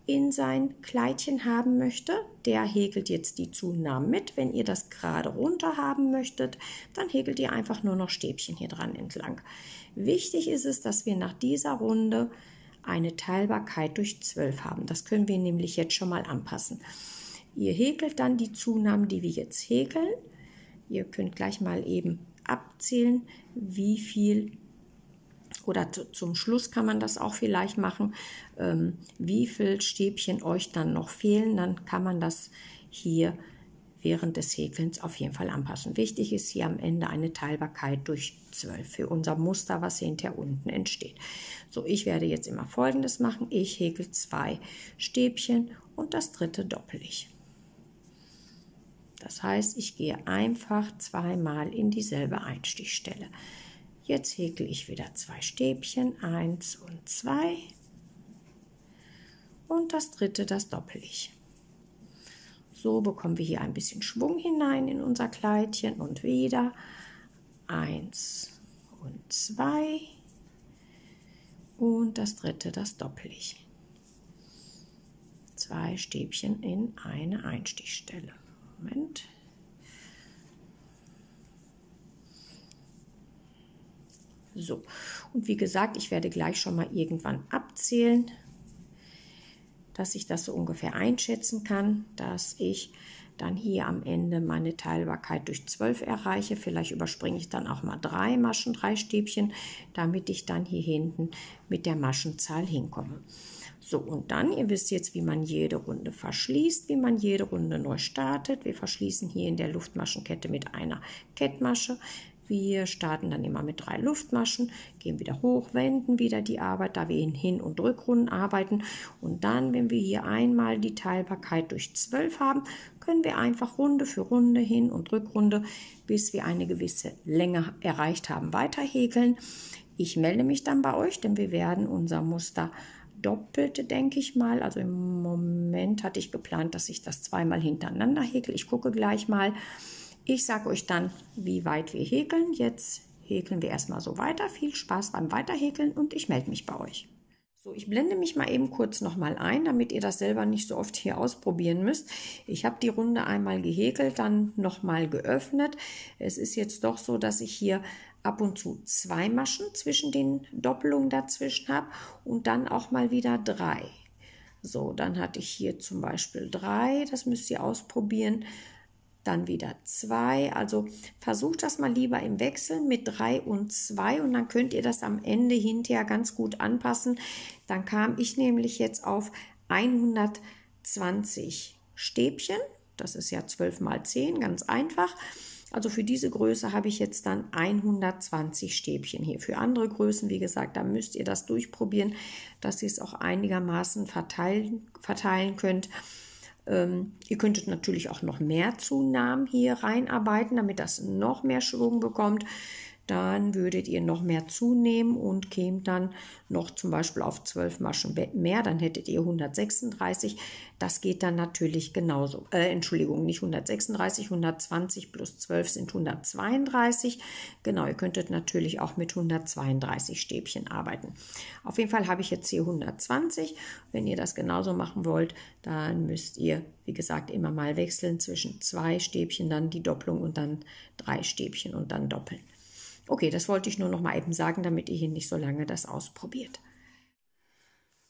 in sein Kleidchen haben möchte, der häkelt jetzt die Zunahmen mit. Wenn ihr das gerade runter haben möchtet, dann häkelt ihr einfach nur noch Stäbchen hier dran entlang. Wichtig ist es, dass wir nach dieser Runde eine Teilbarkeit durch zwölf haben. Das können wir nämlich jetzt schon mal anpassen. Ihr häkelt dann die Zunahmen, die wir jetzt häkeln. Ihr könnt gleich mal eben abzählen, wie viel, oder zum Schluss kann man das auch vielleicht machen, ähm, wie viel Stäbchen euch dann noch fehlen, dann kann man das hier während des Häkelns auf jeden Fall anpassen. Wichtig ist hier am Ende eine Teilbarkeit durch zwölf für unser Muster, was hinterher unten entsteht. So, ich werde jetzt immer Folgendes machen. Ich häkel zwei Stäbchen und das dritte doppel ich. Das heißt, ich gehe einfach zweimal in dieselbe Einstichstelle. Jetzt häkle ich wieder zwei Stäbchen, eins und zwei, und das dritte, das doppel ich. So bekommen wir hier ein bisschen Schwung hinein in unser Kleidchen und wieder eins und zwei und das dritte, das doppel ich. Zwei Stäbchen in eine Einstichstelle. Moment. So, und wie gesagt, ich werde gleich schon mal irgendwann abzählen, dass ich das so ungefähr einschätzen kann, dass ich dann hier am Ende meine Teilbarkeit durch zwölf erreiche. Vielleicht überspringe ich dann auch mal drei Maschen, drei Stäbchen, damit ich dann hier hinten mit der Maschenzahl hinkomme. So, und dann, ihr wisst jetzt, wie man jede Runde verschließt, wie man jede Runde neu startet. Wir verschließen hier in der Luftmaschenkette mit einer Kettmasche. Wir starten dann immer mit drei Luftmaschen, gehen wieder hoch, wenden wieder die Arbeit, da wir in Hin- und Rückrunden arbeiten. Und dann, wenn wir hier einmal die Teilbarkeit durch zwölf haben, können wir einfach Runde für Runde, Hin- und Rückrunde, bis wir eine gewisse Länge erreicht haben, weiter häkeln. Ich melde mich dann bei euch, denn wir werden unser Muster doppelte, denke ich mal. Also im Moment hatte ich geplant, dass ich das zweimal hintereinander häkle. Ich gucke gleich mal. Ich sage euch dann, wie weit wir häkeln. Jetzt häkeln wir erstmal so weiter. Viel Spaß beim Weiterhäkeln und ich melde mich bei euch. So, ich blende mich mal eben kurz nochmal ein, damit ihr das selber nicht so oft hier ausprobieren müsst. Ich habe die Runde einmal gehäkelt, dann nochmal geöffnet. Es ist jetzt doch so, dass ich hier ab und zu zwei Maschen zwischen den Doppelungen dazwischen habe und dann auch mal wieder drei. So, dann hatte ich hier zum Beispiel drei, das müsst ihr ausprobieren. Dann wieder zwei, also versucht das mal lieber im Wechsel mit drei und zwei und dann könnt ihr das am Ende hinterher ganz gut anpassen. Dann kam ich nämlich jetzt auf hundertzwanzig Stäbchen, das ist ja zwölf mal zehn, ganz einfach. Also für diese Größe habe ich jetzt dann hundertzwanzig Stäbchen hier. Für andere Größen, wie gesagt, da müsst ihr das durchprobieren, dass ihr es auch einigermaßen verteilen, verteilen könnt. Ähm, ihr könntet natürlich auch noch mehr Zunahmen hier reinarbeiten, damit das noch mehr Schwung bekommt. Dann würdet ihr noch mehr zunehmen und kämt dann noch zum Beispiel auf zwölf Maschen mehr. Dann hättet ihr hundertsechsunddreißig. Das geht dann natürlich genauso. Äh, Entschuldigung, nicht hundertsechsunddreißig, hundertzwanzig plus zwölf sind hundertzweiunddreißig. Genau, ihr könntet natürlich auch mit hundertzweiunddreißig Stäbchen arbeiten. Auf jeden Fall habe ich jetzt hier hundertzwanzig. Wenn ihr das genauso machen wollt, dann müsst ihr, wie gesagt, immer mal wechseln zwischen zwei Stäbchen, dann die Doppelung und dann drei Stäbchen und dann doppeln. Okay, das wollte ich nur noch mal eben sagen, damit ihr hier nicht so lange das ausprobiert.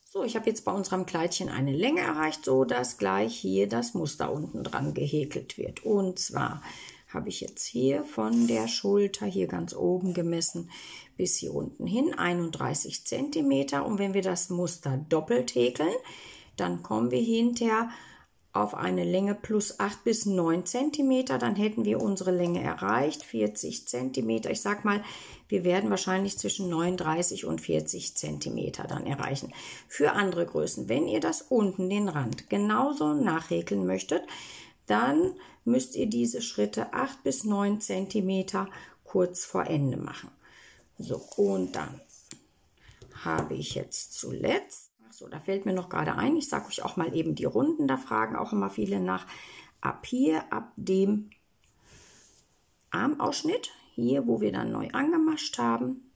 So, ich habe jetzt bei unserem Kleidchen eine Länge erreicht, so dass gleich hier das Muster unten dran gehäkelt wird. Und zwar habe ich jetzt hier von der Schulter hier ganz oben gemessen bis hier unten hin einunddreißig Zentimeter. Und wenn wir das Muster doppelt häkeln, dann kommen wir hinterher auf eine Länge plus acht bis neun Zentimeter, dann hätten wir unsere Länge erreicht, vierzig Zentimeter. Ich sag mal, wir werden wahrscheinlich zwischen neununddreißig und vierzig Zentimeter dann erreichen. Für andere Größen, wenn ihr das unten den Rand genauso nachhäkeln möchtet, dann müsst ihr diese Schritte acht bis neun Zentimeter kurz vor Ende machen. So, und dann habe ich jetzt zuletzt, so, da fällt mir noch gerade ein, ich sage euch auch mal eben die Runden, da fragen auch immer viele nach, ab hier, ab dem Armausschnitt, hier, wo wir dann neu angemascht haben,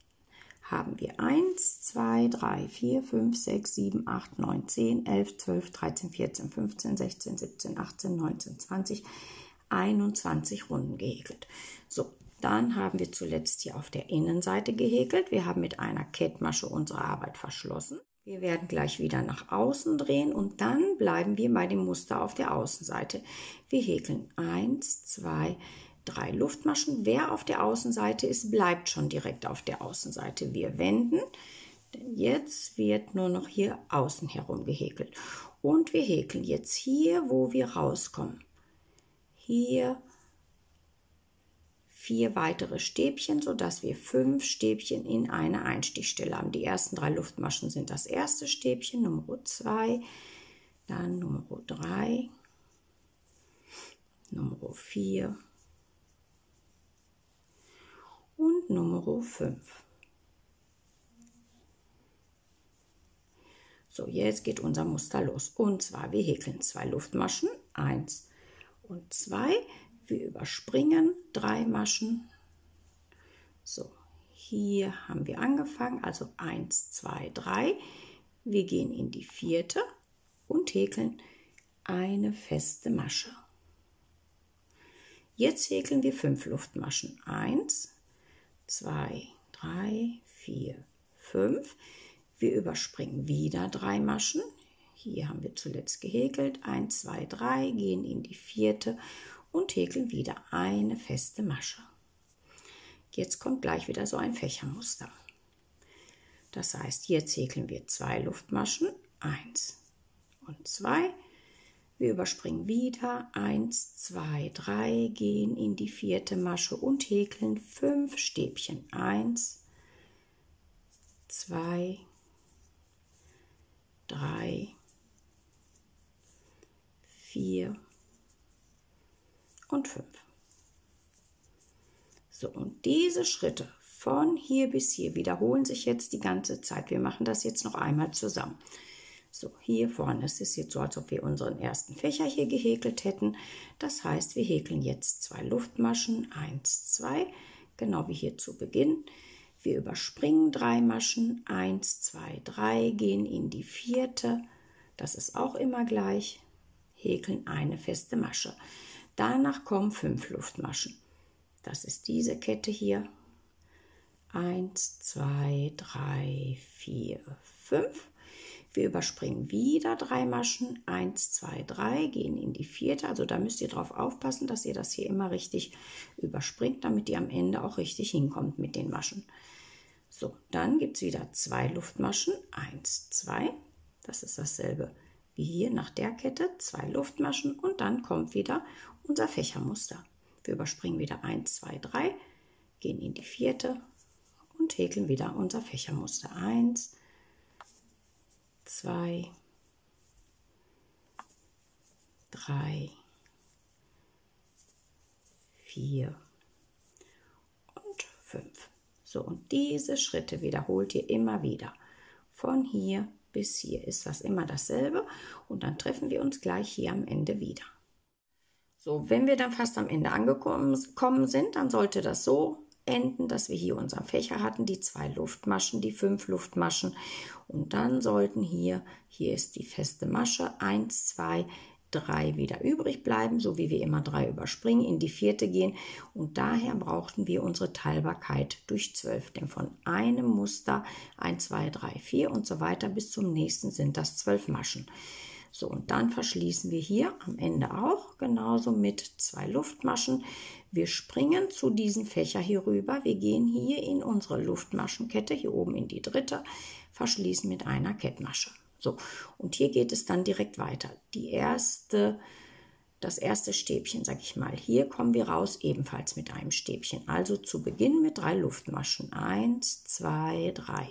haben wir eins, zwei, drei, vier, fünf, sechs, sieben, acht, neun, zehn, elf, zwölf, dreizehn, vierzehn, fünfzehn, sechzehn, siebzehn, achtzehn, neunzehn, zwanzig, einundzwanzig Runden gehäkelt. So, dann haben wir zuletzt hier auf der Innenseite gehäkelt. Wir haben mit einer Kettmasche unsere Arbeit verschlossen. Wir werden gleich wieder nach außen drehen und dann bleiben wir bei dem Muster auf der Außenseite. Wir häkeln eins, zwei, drei Luftmaschen. Wer auf der Außenseite ist, bleibt schon direkt auf der Außenseite. Wir wenden, denn jetzt wird nur noch hier außen herum gehäkelt. Und wir häkeln jetzt hier, wo wir rauskommen. Hier vier weitere Stäbchen, sodass wir fünf Stäbchen in einer Einstichstelle haben. Die ersten drei Luftmaschen sind das erste Stäbchen, Nummer zwei, dann Nummer drei, Nummer vier und Nummer fünf. So, jetzt geht unser Muster los. Und zwar, wir häkeln zwei Luftmaschen, eins und zwei. Wir überspringen drei Maschen. So, hier haben wir angefangen, also eins, zwei, drei. Wir gehen in die vierte und häkeln eine feste Masche. Jetzt häkeln wir fünf Luftmaschen. eins, zwei, drei, vier, fünf. Wir überspringen wieder drei Maschen. Hier haben wir zuletzt gehäkelt. eins, zwei, drei, gehen in die vierte und häkeln wieder eine feste Masche. Jetzt kommt gleich wieder so ein Fächermuster. Das heißt, jetzt häkeln wir zwei Luftmaschen, eins und zwei. Wir überspringen wieder eins, zwei, drei, gehen in die vierte Masche und häkeln fünf Stäbchen. eins, zwei, drei, vier und fünf. So, und diese Schritte von hier bis hier wiederholen sich jetzt die ganze Zeit. Wir machen das jetzt noch einmal zusammen. So, hier vorne, es ist jetzt so, als ob wir unseren ersten Fächer hier gehäkelt hätten. Das heißt, wir häkeln jetzt zwei Luftmaschen, eins, zwei, genau wie hier zu Beginn. Wir überspringen drei Maschen, eins, zwei, drei, gehen in die vierte, das ist auch immer gleich, häkeln eine feste Masche. Danach kommen fünf Luftmaschen. Das ist diese Kette hier. eins, zwei, drei, vier, fünf. Wir überspringen wieder drei Maschen. eins, zwei, drei, gehen in die vierte. Also da müsst ihr drauf aufpassen, dass ihr das hier immer richtig überspringt, damit ihr am Ende auch richtig hinkommt mit den Maschen. So, dann gibt es wieder zwei Luftmaschen. eins, zwei. Das ist dasselbe wie hier nach der Kette. Zwei Luftmaschen und dann kommt wieder unser Fächermuster. Wir überspringen wieder eins, zwei, drei, gehen in die vierte und häkeln wieder unser Fächermuster. eins, zwei, drei, vier und fünf. So, und diese Schritte wiederholt ihr immer wieder. Von hier bis hier ist das immer dasselbe und dann treffen wir uns gleich hier am Ende wieder. So, wenn wir dann fast am Ende angekommen sind, dann sollte das so enden, dass wir hier unseren Fächer hatten, die zwei Luftmaschen, die fünf Luftmaschen und dann sollten hier, hier ist die feste Masche, eins, zwei, drei wieder übrig bleiben, so wie wir immer drei überspringen, in die vierte gehen und daher brauchten wir unsere Teilbarkeit durch zwölf, denn von einem Muster eins, zwei, drei, vier und so weiter bis zum nächsten sind das zwölf Maschen. So, und dann verschließen wir hier am Ende auch, genauso mit zwei Luftmaschen. Wir springen zu diesem Fächer hier rüber, wir gehen hier in unsere Luftmaschenkette, hier oben in die dritte, verschließen mit einer Kettmasche. So, und hier geht es dann direkt weiter. Die erste, das erste Stäbchen, sage ich mal, hier kommen wir raus, ebenfalls mit einem Stäbchen. Also zu Beginn mit drei Luftmaschen. Eins, zwei, drei.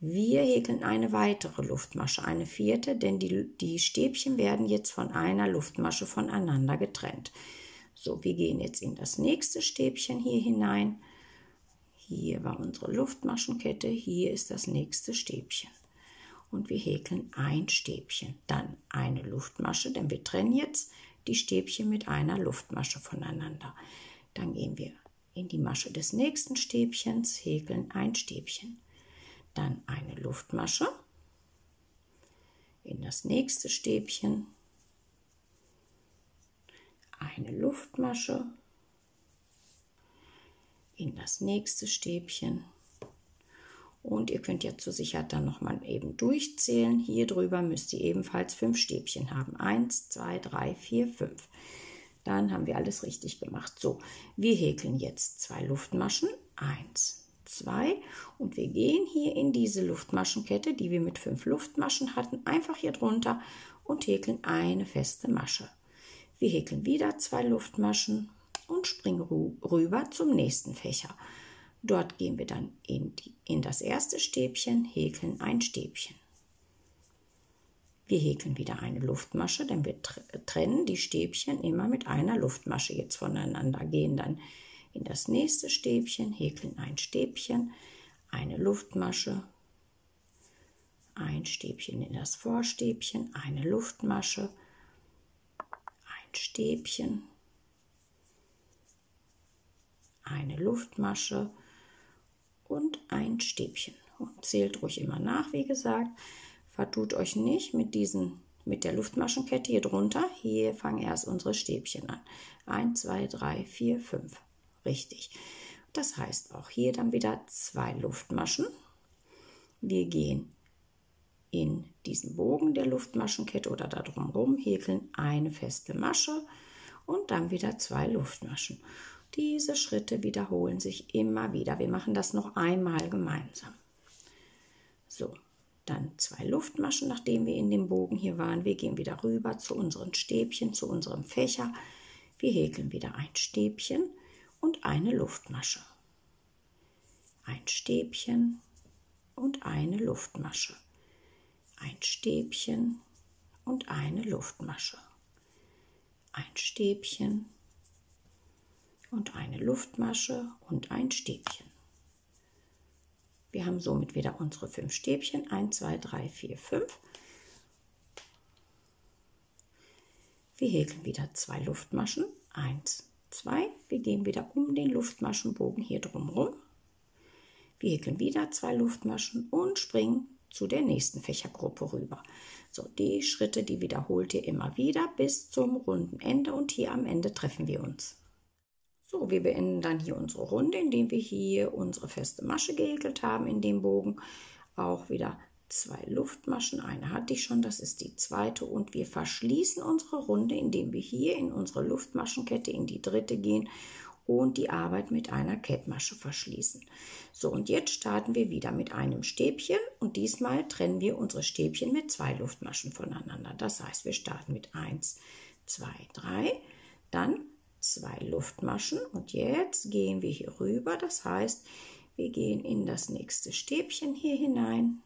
Wir häkeln eine weitere Luftmasche, eine vierte, denn die, die Stäbchen werden jetzt von einer Luftmasche voneinander getrennt. So, wir gehen jetzt in das nächste Stäbchen hier hinein. Hier war unsere Luftmaschenkette, hier ist das nächste Stäbchen. Und wir häkeln ein Stäbchen, dann eine Luftmasche, denn wir trennen jetzt die Stäbchen mit einer Luftmasche voneinander. Dann gehen wir in die Masche des nächsten Stäbchens, häkeln ein Stäbchen, dann eine Luftmasche, in das nächste Stäbchen, eine Luftmasche, in das nächste Stäbchen. Und ihr könnt ja zur Sicherheit dann nochmal eben durchzählen. Hier drüber müsst ihr ebenfalls fünf Stäbchen haben. Eins, zwei, drei, vier, fünf. Dann haben wir alles richtig gemacht. So, wir häkeln jetzt zwei Luftmaschen. Eins, zwei. Und wir gehen hier in diese Luftmaschenkette, die wir mit fünf Luftmaschen hatten, einfach hier drunter und häkeln eine feste Masche. Wir häkeln wieder zwei Luftmaschen und springen rüber zum nächsten Fächer. Dort gehen wir dann in, die, in das erste Stäbchen, häkeln ein Stäbchen. Wir häkeln wieder eine Luftmasche, denn wir trennen die Stäbchen immer mit einer Luftmasche jetzt voneinander. Gehen dann in das nächste Stäbchen, häkeln ein Stäbchen, eine Luftmasche, ein Stäbchen in das Vorstäbchen, eine Luftmasche, ein Stäbchen, eine Luftmasche und ein Stäbchen. Und zählt ruhig immer nach, wie gesagt. Vertut euch nicht mit diesen, mit der Luftmaschenkette hier drunter. Hier fangen erst unsere Stäbchen an. eins, zwei, drei, vier, fünf. Richtig. Das heißt auch hier dann wieder zwei Luftmaschen. Wir gehen in diesen Bogen der Luftmaschenkette oder da drumherum, häkeln eine feste Masche und dann wieder zwei Luftmaschen. Diese Schritte wiederholen sich immer wieder. Wir machen das noch einmal gemeinsam. So, dann zwei Luftmaschen, nachdem wir in dem Bogen hier waren. Wir gehen wieder rüber zu unseren Stäbchen, zu unserem Fächer. Wir häkeln wieder ein Stäbchen und eine Luftmasche. Ein Stäbchen und eine Luftmasche. Ein Stäbchen und eine Luftmasche. Ein Stäbchen und eine Luftmasche und ein Stäbchen. Wir haben somit wieder unsere fünf Stäbchen. eins, zwei, drei, vier, fünf. Wir häkeln wieder zwei Luftmaschen. eins, zwei. Wir gehen wieder um den Luftmaschenbogen hier drumherum. Wir häkeln wieder zwei Luftmaschen und springen zu der nächsten Fächergruppe rüber. So, die Schritte, die wiederholt ihr immer wieder bis zum runden Ende und hier am Ende treffen wir uns. So, wir beenden dann hier unsere Runde, indem wir hier unsere feste Masche gehäkelt haben in dem Bogen. Auch wieder zwei Luftmaschen, eine hatte ich schon, das ist die zweite. Und wir verschließen unsere Runde, indem wir hier in unsere Luftmaschenkette in die dritte gehen und die Arbeit mit einer Kettmasche verschließen. So, und jetzt starten wir wieder mit einem Stäbchen und diesmal trennen wir unsere Stäbchen mit zwei Luftmaschen voneinander. Das heißt, wir starten mit eins, zwei, drei, dann zwei Luftmaschen und jetzt gehen wir hier rüber, das heißt, wir gehen in das nächste Stäbchen hier hinein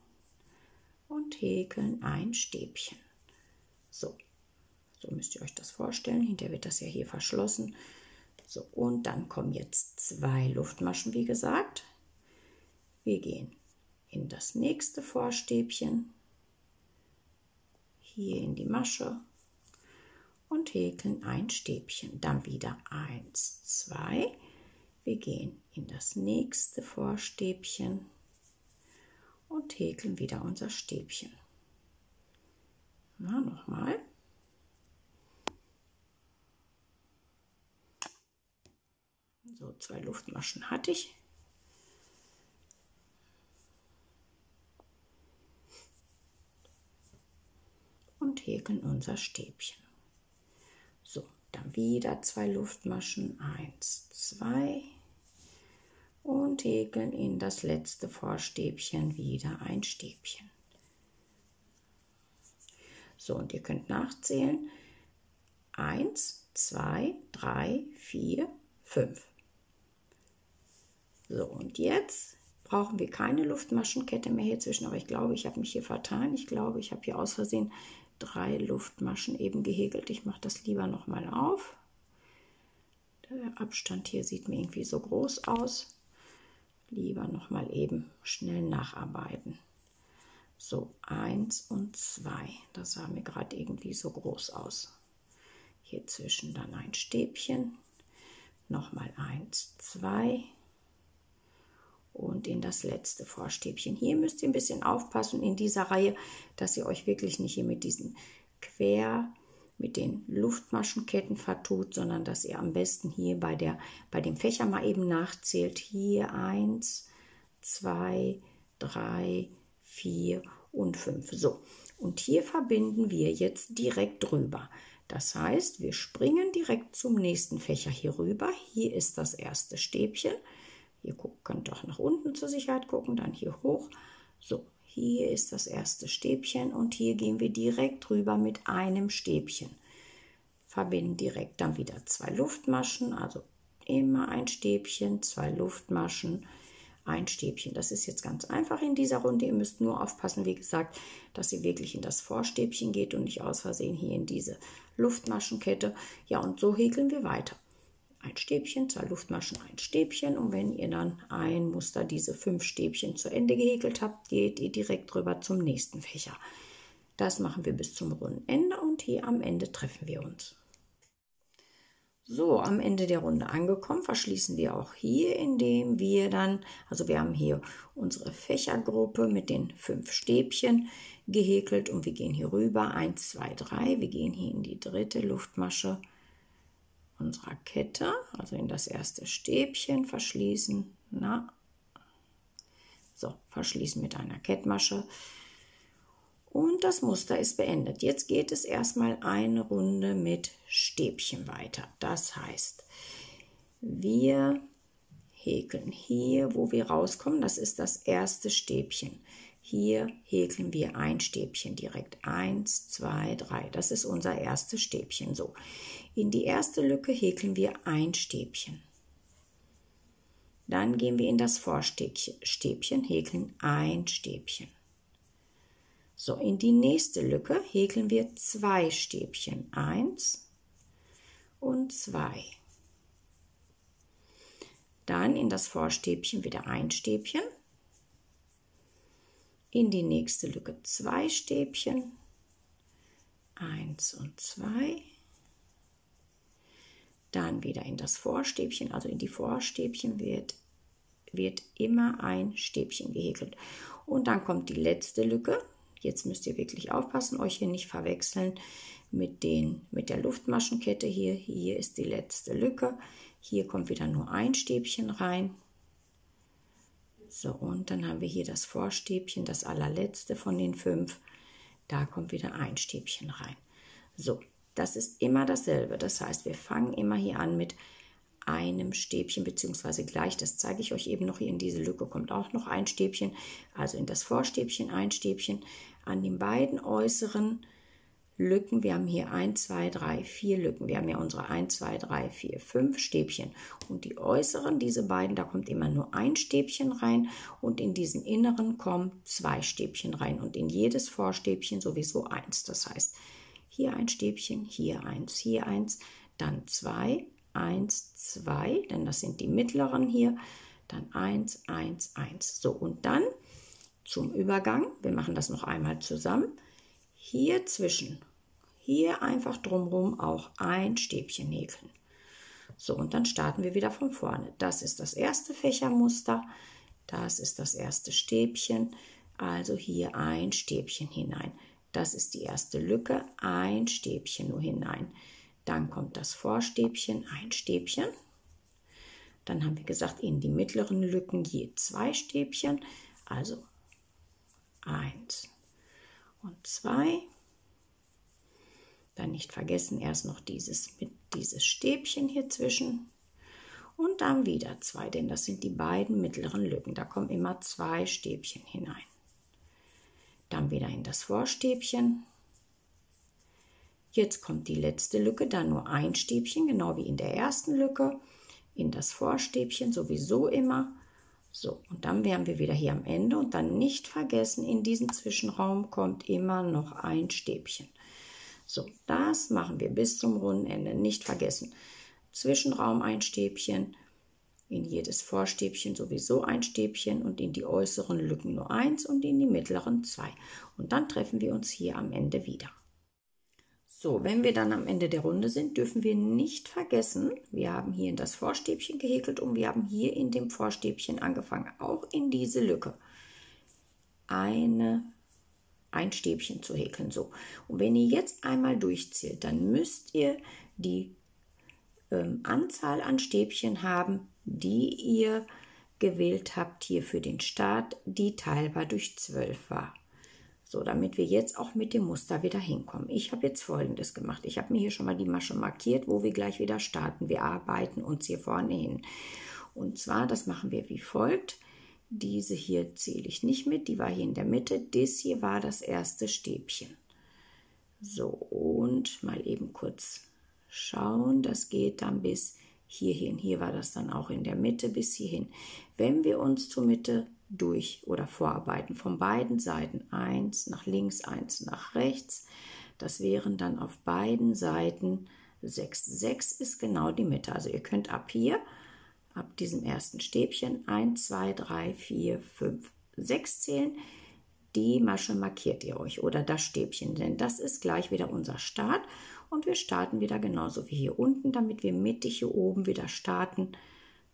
und häkeln ein Stäbchen. So, so müsst ihr euch das vorstellen, hinterher wird das ja hier verschlossen. So, und dann kommen jetzt zwei Luftmaschen, wie gesagt. Wir gehen in das nächste Vorstäbchen, hier in die Masche. Und häkeln ein Stäbchen, dann wieder eins, zwei, wir gehen in das nächste Vorstäbchen und häkeln wieder unser Stäbchen. Na, nochmal. So, zwei Luftmaschen hatte ich. Und häkeln unser Stäbchen. So, dann wieder zwei Luftmaschen, eins, zwei und häkeln in das letzte Vorstäbchen wieder ein Stäbchen. So, und ihr könnt nachzählen. eins, zwei, drei, vier, fünf. So, und jetzt brauchen wir keine Luftmaschenkette mehr hier zwischen. Aber ich glaube, ich habe mich hier vertan. Ich glaube, ich habe hier aus Versehen drei Luftmaschen eben gehäkelt. Ich mache das lieber nochmal auf. Der Abstand hier sieht mir irgendwie so groß aus. Lieber nochmal eben schnell nacharbeiten. So, eins und zwei. Das sah mir gerade irgendwie so groß aus. Hier zwischen dann ein Stäbchen. Nochmal eins, zwei. Und in das letzte Vorstäbchen. Hier müsst ihr ein bisschen aufpassen in dieser Reihe, dass ihr euch wirklich nicht hier mit diesen quer, mit den Luftmaschenketten vertut, sondern dass ihr am besten hier bei, der, bei dem Fächer mal eben nachzählt. Hier eins, zwei, drei, vier und fünf. So, und hier verbinden wir jetzt direkt drüber. Das heißt, wir springen direkt zum nächsten Fächer hier rüber. Hier ist das erste Stäbchen. Ihr könnt auch nach unten zur Sicherheit gucken, dann hier hoch. So, hier ist das erste Stäbchen und hier gehen wir direkt drüber mit einem Stäbchen. Verbinden direkt dann wieder zwei Luftmaschen, also immer ein Stäbchen, zwei Luftmaschen, ein Stäbchen. Das ist jetzt ganz einfach in dieser Runde. Ihr müsst nur aufpassen, wie gesagt, dass ihr wirklich in das Vorstäbchen geht und nicht aus Versehen hier in diese Luftmaschenkette. Ja, und so häkeln wir weiter. Ein Stäbchen, zwei Luftmaschen, ein Stäbchen, und wenn ihr dann ein Muster, diese fünf Stäbchen zu Ende gehäkelt habt, geht ihr direkt rüber zum nächsten Fächer. Das machen wir bis zum Rundenende und hier am Ende treffen wir uns. So, am Ende der Runde angekommen, verschließen wir auch hier, indem wir dann, also wir haben hier unsere Fächergruppe mit den fünf Stäbchen gehäkelt und wir gehen hier rüber, eins, zwei, drei, wir gehen hier in die dritte Luftmasche unserer Kette, also in das erste Stäbchen verschließen, na, so, verschließen mit einer Kettmasche und das Muster ist beendet. Jetzt geht es erstmal eine Runde mit Stäbchen weiter. Das heißt, wir häkeln hier, wo wir rauskommen, das ist das erste Stäbchen. Hier häkeln wir ein Stäbchen direkt. eins, zwei, drei. Das ist unser erstes Stäbchen. So, in die erste Lücke häkeln wir ein Stäbchen. Dann gehen wir in das Vorstäbchen, häkeln ein Stäbchen. So, in die nächste Lücke häkeln wir zwei Stäbchen. eins und zwei. Dann in das Vorstäbchen wieder ein Stäbchen. In die nächste Lücke zwei Stäbchen, eins und zwei, dann wieder in das Vorstäbchen, also in die Vorstäbchen wird, wird immer ein Stäbchen gehäkelt. Und dann kommt die letzte Lücke, jetzt müsst ihr wirklich aufpassen, euch hier nicht verwechseln mit, den, mit der Luftmaschenkette hier, hier ist die letzte Lücke, hier kommt wieder nur ein Stäbchen rein. So, und dann haben wir hier das Vorstäbchen, das allerletzte von den fünf. Da kommt wieder ein Stäbchen rein. So, das ist immer dasselbe. Das heißt, wir fangen immer hier an mit einem Stäbchen, beziehungsweise gleich, das zeige ich euch eben noch, hier in diese Lücke kommt auch noch ein Stäbchen. Also in das Vorstäbchen ein Stäbchen. An den beiden äußeren Lücken, wir haben hier eins, zwei, drei, vier Lücken. Wir haben ja unsere eins, zwei, drei, vier, fünf Stäbchen. Und die äußeren, diese beiden, da kommt immer nur ein Stäbchen rein. Und in diesen inneren kommen zwei Stäbchen rein. Und in jedes Vorstäbchen sowieso eins. Das heißt, hier ein Stäbchen, hier eins, hier eins, dann zwei, eins, zwei. Denn das sind die mittleren hier. Dann eins, eins, eins. So, und dann zum Übergang. Wir machen das noch einmal zusammen. Hier zwischen, hier einfach drumherum auch ein Stäbchen häkeln. So, und dann starten wir wieder von vorne. Das ist das erste Fächermuster, das ist das erste Stäbchen, also hier ein Stäbchen hinein. Das ist die erste Lücke, ein Stäbchen nur hinein. Dann kommt das Vorstäbchen, ein Stäbchen. Dann haben wir gesagt, in die mittleren Lücken je zwei Stäbchen, also eins. Und zwei, dann nicht vergessen, erst noch dieses, mit dieses Stäbchen hier zwischen und dann wieder zwei, denn das sind die beiden mittleren Lücken, da kommen immer zwei Stäbchen hinein. Dann wieder in das Vorstäbchen, Jetzt kommt die letzte Lücke, dann nur ein Stäbchen, genau wie in der ersten Lücke, in das Vorstäbchen sowieso immer. So, und dann wären wir wieder hier am Ende und dann nicht vergessen, in diesen Zwischenraum kommt immer noch ein Stäbchen. So, das machen wir bis zum Rundenende, nicht vergessen. Zwischenraum ein Stäbchen, in jedes Vorstäbchen sowieso ein Stäbchen und in die äußeren Lücken nur eins und in die mittleren zwei. Und dann treffen wir uns hier am Ende wieder. So, wenn wir dann am Ende der Runde sind, dürfen wir nicht vergessen, wir haben hier in das Vorstäbchen gehäkelt und wir haben hier in dem Vorstäbchen angefangen, auch in diese Lücke eine, ein Stäbchen zu häkeln. So. Und wenn ihr jetzt einmal durchzählt, dann müsst ihr die ähm, Anzahl an Stäbchen haben, die ihr gewählt habt hier für den Start, die teilbar durch zwölf war. So, damit wir jetzt auch mit dem Muster wieder hinkommen. Ich habe jetzt Folgendes gemacht. Ich habe mir hier schon mal die Masche markiert, wo wir gleich wieder starten. Wir arbeiten uns hier vorne hin. Und zwar, das machen wir wie folgt. Diese hier zähle ich nicht mit, die war hier in der Mitte. Das hier war das erste Stäbchen. So, und mal eben kurz schauen. Das geht dann bis hierhin. Hier war das dann auch in der Mitte bis hierhin. Wenn wir uns zur Mitte durch oder vorarbeiten von beiden Seiten, eins nach links, eins nach rechts, das wären dann auf beiden Seiten sechs. sechs ist genau die Mitte, also ihr könnt ab hier, ab diesem ersten Stäbchen eins, zwei, drei, vier, fünf, sechs zählen. Die Masche markiert ihr euch oder das Stäbchen, denn das ist gleich wieder unser Start und wir starten wieder genauso wie hier unten, damit wir mittig hier oben wieder starten.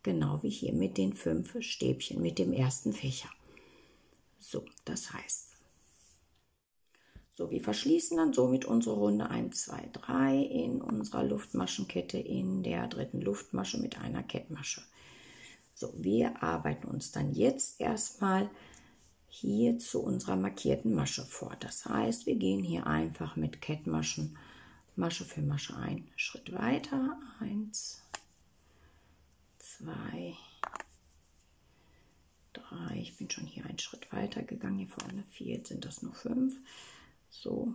Genau wie hier mit den fünf Stäbchen, mit dem ersten Fächer. So, das heißt, so, wir verschließen dann somit unsere Runde eins, zwei, drei in unserer Luftmaschenkette, in der dritten Luftmasche mit einer Kettmasche. So, wir arbeiten uns dann jetzt erstmal hier zu unserer markierten Masche vor. Das heißt, wir gehen hier einfach mit Kettmaschen, Masche für Masche einen Schritt weiter, eins, zwei, drei, ich bin schon hier einen Schritt weiter gegangen, hier vorne vier, jetzt sind das nur fünf, so,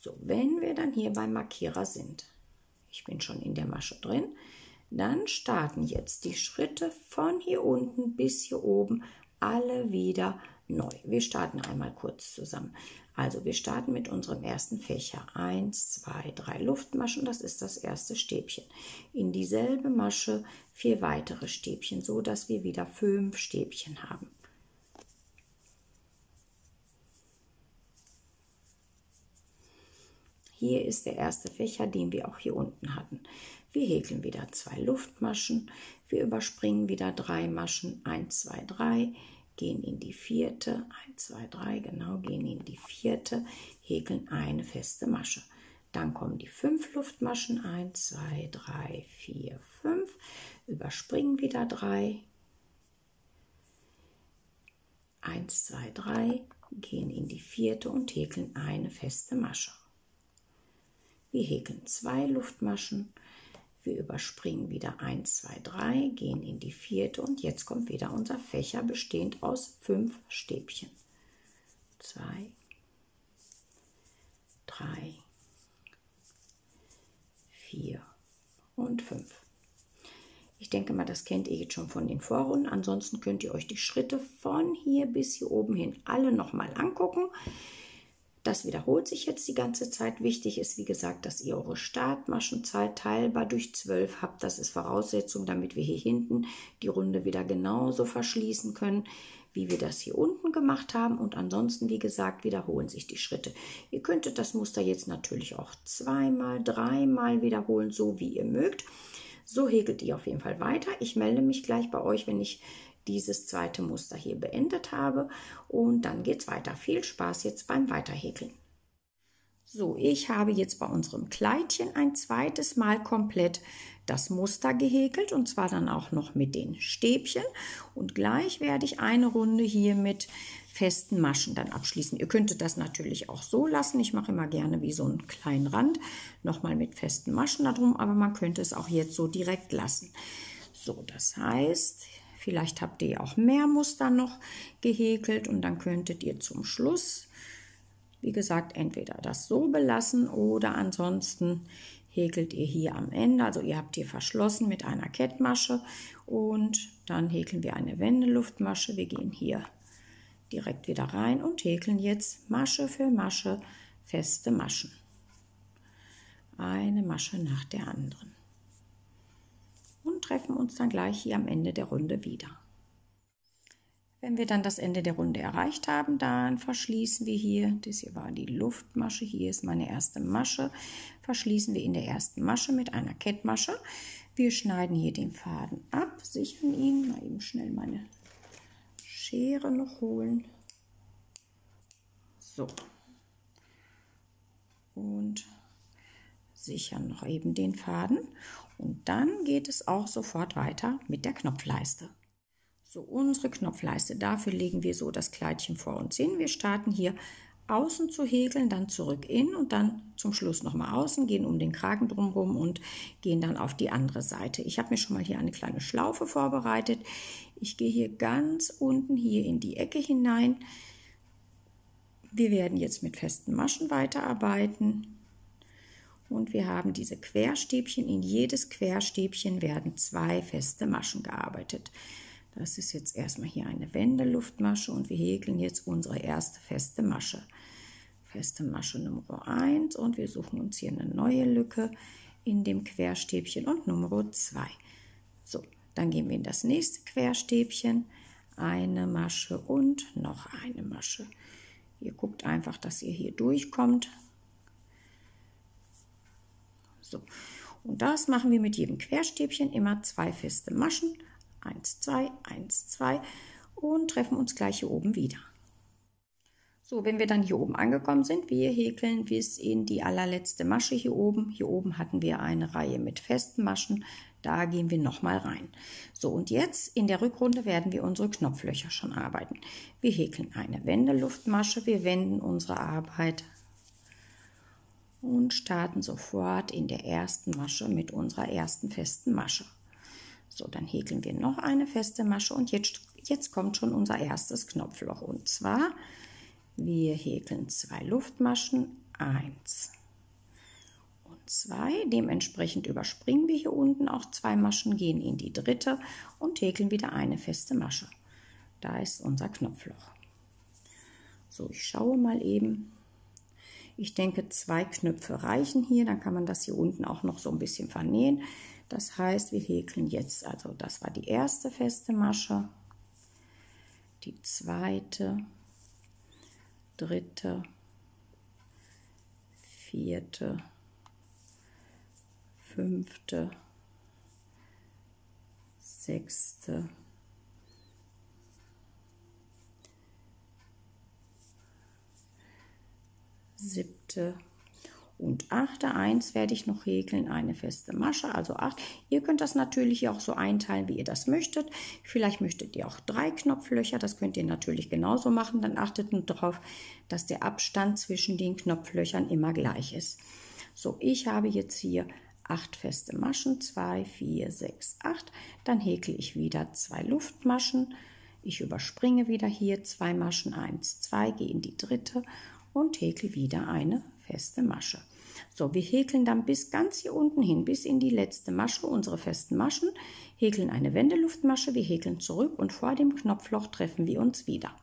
so, wenn wir dann hier beim Markierer sind, ich bin schon in der Masche drin, dann starten jetzt die Schritte von hier unten bis hier oben alle wieder neu. Wir starten einmal kurz zusammen. Also wir starten mit unserem ersten Fächer. eins, zwei, drei Luftmaschen, das ist das erste Stäbchen. In dieselbe Masche vier weitere Stäbchen, so dass wir wieder fünf Stäbchen haben. Hier ist der erste Fächer, den wir auch hier unten hatten. Wir häkeln wieder zwei Luftmaschen, wir überspringen wieder drei Maschen, eins, zwei, drei, gehen in die vierte, eins, zwei, drei, genau, gehen in die vierte, häkeln eine feste Masche. Dann kommen die fünf Luftmaschen, eins, zwei, drei, vier, fünf, überspringen wieder drei, eins, zwei, drei, gehen in die vierte und häkeln eine feste Masche. Wir häkeln zwei Luftmaschen, wir überspringen wieder eins, zwei, drei, gehen in die vierte und jetzt kommt wieder unser Fächer bestehend aus fünf Stäbchen. zwei, drei, vier und fünf. Ich denke mal, das kennt ihr jetzt schon von den Vorrunden. Ansonsten könnt ihr euch die Schritte von hier bis hier oben hin alle nochmal angucken. Das wiederholt sich jetzt die ganze Zeit. Wichtig ist, wie gesagt, dass ihr eure Startmaschenzahl teilbar durch zwölf habt. Das ist Voraussetzung, damit wir hier hinten die Runde wieder genauso verschließen können, wie wir das hier unten gemacht haben. Und ansonsten, wie gesagt, wiederholen sich die Schritte. Ihr könntet das Muster jetzt natürlich auch zweimal, dreimal wiederholen, so wie ihr mögt. So häkelt ihr auf jeden Fall weiter. Ich melde mich gleich bei euch, wenn ich dieses zweite Muster hier beendet habe und dann geht es weiter. Viel Spaß jetzt beim Weiterhäkeln. So, ich habe jetzt bei unserem Kleidchen ein zweites Mal komplett das Muster gehäkelt und zwar dann auch noch mit den Stäbchen und gleich werde ich eine Runde hier mit festen Maschen dann abschließen. Ihr könntet das natürlich auch so lassen. Ich mache immer gerne wie so einen kleinen Rand nochmal mit festen Maschen darum, aber man könnte es auch jetzt so direkt lassen. So, das heißt, Vielleicht habt ihr auch mehr Muster noch gehäkelt und dann könntet ihr zum Schluss, wie gesagt, entweder das so belassen oder ansonsten häkelt ihr hier am Ende. Also ihr habt hier verschlossen mit einer Kettmasche und dann häkeln wir eine Wendeluftmasche. Wir gehen hier direkt wieder rein und häkeln jetzt Masche für Masche feste Maschen. Eine Masche nach der anderen. Und treffen uns dann gleich hier am Ende der Runde wieder. Wenn wir dann das Ende der Runde erreicht haben, dann verschließen wir hier, das hier war die Luftmasche, hier ist meine erste Masche, verschließen wir in der ersten Masche mit einer Kettmasche. Wir schneiden hier den Faden ab, sichern ihn, mal eben schnell meine Schere noch holen. So. Und sichern noch eben den Faden. Und dann geht es auch sofort weiter mit der Knopfleiste. So, unsere Knopfleiste, dafür legen wir so das Kleidchen vor uns hin. Wir starten hier außen zu häkeln, dann zurück in und dann zum Schluss nochmal außen, gehen um den Kragen drumherum und gehen dann auf die andere Seite. Ich habe mir schon mal hier eine kleine Schlaufe vorbereitet. Ich gehe hier ganz unten hier in die Ecke hinein. Wir werden jetzt mit festen Maschen weiterarbeiten. Und wir haben diese Querstäbchen. In jedes Querstäbchen werden zwei feste Maschen gearbeitet. Das ist jetzt erstmal hier eine Wendeluftmasche und wir häkeln jetzt unsere erste feste Masche. Feste Masche Nummer eins und wir suchen uns hier eine neue Lücke in dem Querstäbchen und Nummer zwei. So, dann gehen wir in das nächste Querstäbchen, eine Masche und noch eine Masche. Ihr guckt einfach, dass ihr hier durchkommt. So, und das machen wir mit jedem Querstäbchen immer zwei feste Maschen. eins, zwei, eins, zwei und treffen uns gleich hier oben wieder. So, wenn wir dann hier oben angekommen sind, wir häkeln bis in die allerletzte Masche hier oben. Hier oben hatten wir eine Reihe mit festen Maschen, da gehen wir nochmal rein. So, und jetzt in der Rückrunde werden wir unsere Knopflöcher schon arbeiten. Wir häkeln eine Wendeluftmasche, wir wenden unsere Arbeit und starten sofort in der ersten Masche mit unserer ersten festen Masche. So, dann häkeln wir noch eine feste Masche und jetzt, jetzt kommt schon unser erstes Knopfloch. Und zwar, wir häkeln zwei Luftmaschen, eins und zwei. Dementsprechend überspringen wir hier unten auch zwei Maschen, gehen in die dritte und häkeln wieder eine feste Masche. Da ist unser Knopfloch. So, ich schaue mal eben. Ich denke, zwei Knöpfe reichen hier, dann kann man das hier unten auch noch so ein bisschen vernähen. Das heißt, wir häkeln jetzt, also das war die erste feste Masche, die zweite, dritte, vierte, fünfte, sechste, siebte und achte. Eins werde ich noch häkeln, eine feste Masche, also acht. Ihr könnt das natürlich auch so einteilen, wie ihr das möchtet. Vielleicht möchtet ihr auch drei Knopflöcher, das könnt ihr natürlich genauso machen. Dann achtet nur darauf, dass der Abstand zwischen den Knopflöchern immer gleich ist. So, ich habe jetzt hier acht feste Maschen, zwei, vier, sechs, acht. Dann häkle ich wieder zwei Luftmaschen. Ich überspringe wieder hier zwei Maschen, eins, zwei, gehe in die dritte und häkle wieder eine feste Masche. So, wir häkeln dann bis ganz hier unten hin, bis in die letzte Masche, unsere festen Maschen, häkeln eine Wendeluftmasche, wir häkeln zurück und vor dem Knopfloch treffen wir uns wieder.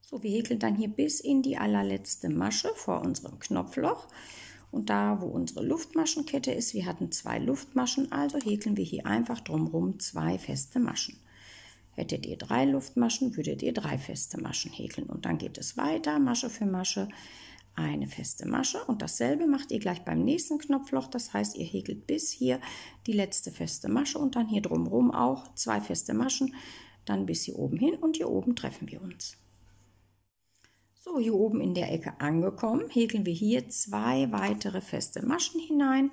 So, wir häkeln dann hier bis in die allerletzte Masche vor unserem Knopfloch und da, wo unsere Luftmaschenkette ist, wir hatten zwei Luftmaschen, also häkeln wir hier einfach drumherum zwei feste Maschen. Hättet ihr drei Luftmaschen, würdet ihr drei feste Maschen häkeln. Und dann geht es weiter, Masche für Masche, eine feste Masche. Und dasselbe macht ihr gleich beim nächsten Knopfloch. Das heißt, ihr häkelt bis hier die letzte feste Masche und dann hier drumherum auch zwei feste Maschen. Dann bis hier oben hin und hier oben treffen wir uns. So, hier oben in der Ecke angekommen, häkeln wir hier zwei weitere feste Maschen hinein.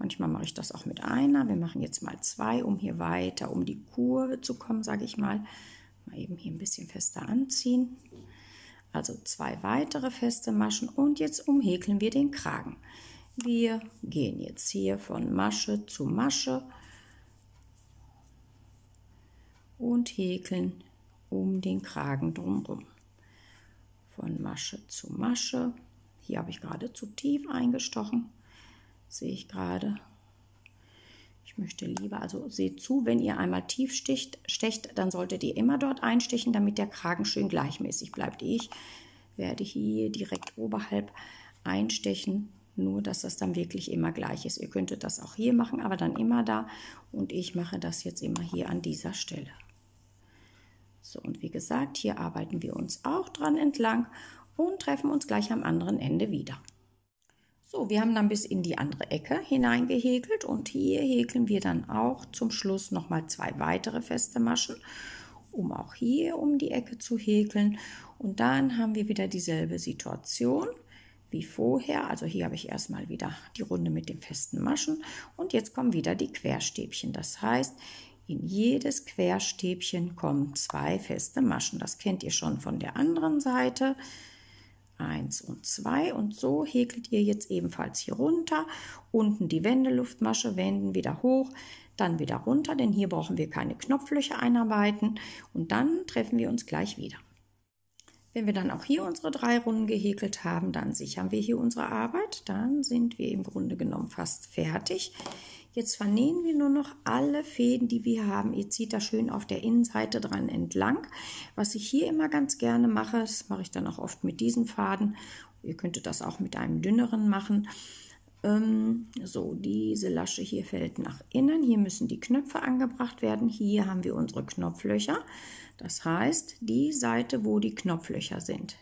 Manchmal mache ich das auch mit einer. Wir machen jetzt mal zwei, um hier weiter um die Kurve zu kommen, sage ich mal. Mal eben hier ein bisschen fester anziehen. Also zwei weitere feste Maschen und jetzt umhäkeln wir den Kragen. Wir gehen jetzt hier von Masche zu Masche. und häkeln um den Kragen drumherum. Von Masche zu Masche. Hier habe ich gerade zu tief eingestochen. Sehe ich gerade. Ich möchte lieber, also seht zu, wenn ihr einmal tief sticht, stecht, dann solltet ihr immer dort einstichen, damit der Kragen schön gleichmäßig bleibt. Ich werde hier direkt oberhalb einstechen, nur dass das dann wirklich immer gleich ist. Ihr könntet das auch hier machen, aber dann immer da. Und ich mache das jetzt immer hier an dieser Stelle. So, und wie gesagt, hier arbeiten wir uns auch dran entlang und treffen uns gleich am anderen Ende wieder. So, wir haben dann bis in die andere Ecke hineingehäkelt und hier häkeln wir dann auch zum Schluss nochmal zwei weitere feste Maschen, um auch hier um die Ecke zu häkeln. Und dann haben wir wieder dieselbe Situation wie vorher. Also hier habe ich erstmal wieder die Runde mit den festen Maschen und jetzt kommen wieder die Querstäbchen. Das heißt, in jedes Querstäbchen kommen zwei feste Maschen. Das kennt ihr schon von der anderen Seite. eins und zwei und so häkelt ihr jetzt ebenfalls hier runter, unten die Wendeluftmasche, wenden wieder hoch, dann wieder runter, denn hier brauchen wir keine Knopflöcher einarbeiten und dann treffen wir uns gleich wieder. Wenn wir dann auch hier unsere drei Runden gehäkelt haben, dann sichern wir hier unsere Arbeit, dann sind wir im Grunde genommen fast fertig. Jetzt vernähen wir nur noch alle Fäden, die wir haben. Ihr zieht da schön auf der Innenseite dran entlang. Was ich hier immer ganz gerne mache, das mache ich dann auch oft mit diesen Faden. Ihr könntet das auch mit einem dünneren machen. Ähm, so, diese Lasche hier fällt nach innen. Hier müssen die Knöpfe angebracht werden. Hier haben wir unsere Knopflöcher. Das heißt, die Seite, wo die Knopflöcher sind.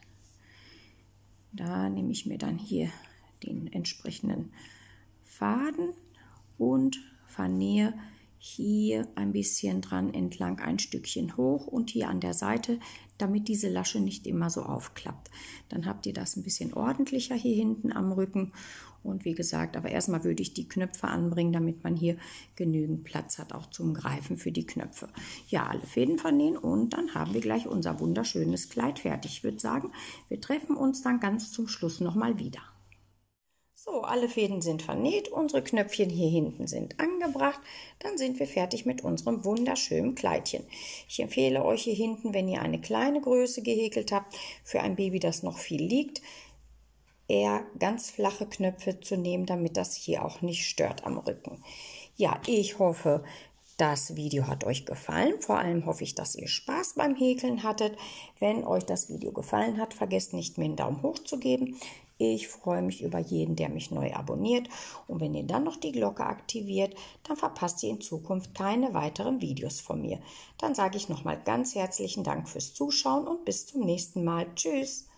Da nehme ich mir dann hier den entsprechenden Faden und vernähe hier ein bisschen dran entlang, ein Stückchen hoch und hier an der Seite, damit diese Lasche nicht immer so aufklappt. Dann habt ihr das ein bisschen ordentlicher hier hinten am Rücken. Und wie gesagt, aber erstmal würde ich die Knöpfe anbringen, damit man hier genügend Platz hat, auch zum Greifen für die Knöpfe. Ja, alle Fäden vernähen und dann haben wir gleich unser wunderschönes Kleid fertig. Ich würde sagen, wir treffen uns dann ganz zum Schluss nochmal wieder. So, alle Fäden sind vernäht, unsere Knöpfchen hier hinten sind angebracht, dann sind wir fertig mit unserem wunderschönen Kleidchen. Ich empfehle euch hier hinten, wenn ihr eine kleine Größe gehäkelt habt, für ein Baby, das noch viel liegt, eher ganz flache Knöpfe zu nehmen, damit das hier auch nicht stört am Rücken. Ja, ich hoffe, das Video hat euch gefallen. Vor allem hoffe ich, dass ihr Spaß beim Häkeln hattet. Wenn euch das Video gefallen hat, vergesst nicht, mir einen Daumen hoch zu geben. Ich freue mich über jeden, der mich neu abonniert. Und wenn ihr dann noch die Glocke aktiviert, dann verpasst ihr in Zukunft keine weiteren Videos von mir. Dann sage ich nochmal ganz herzlichen Dank fürs Zuschauen und bis zum nächsten Mal. Tschüss!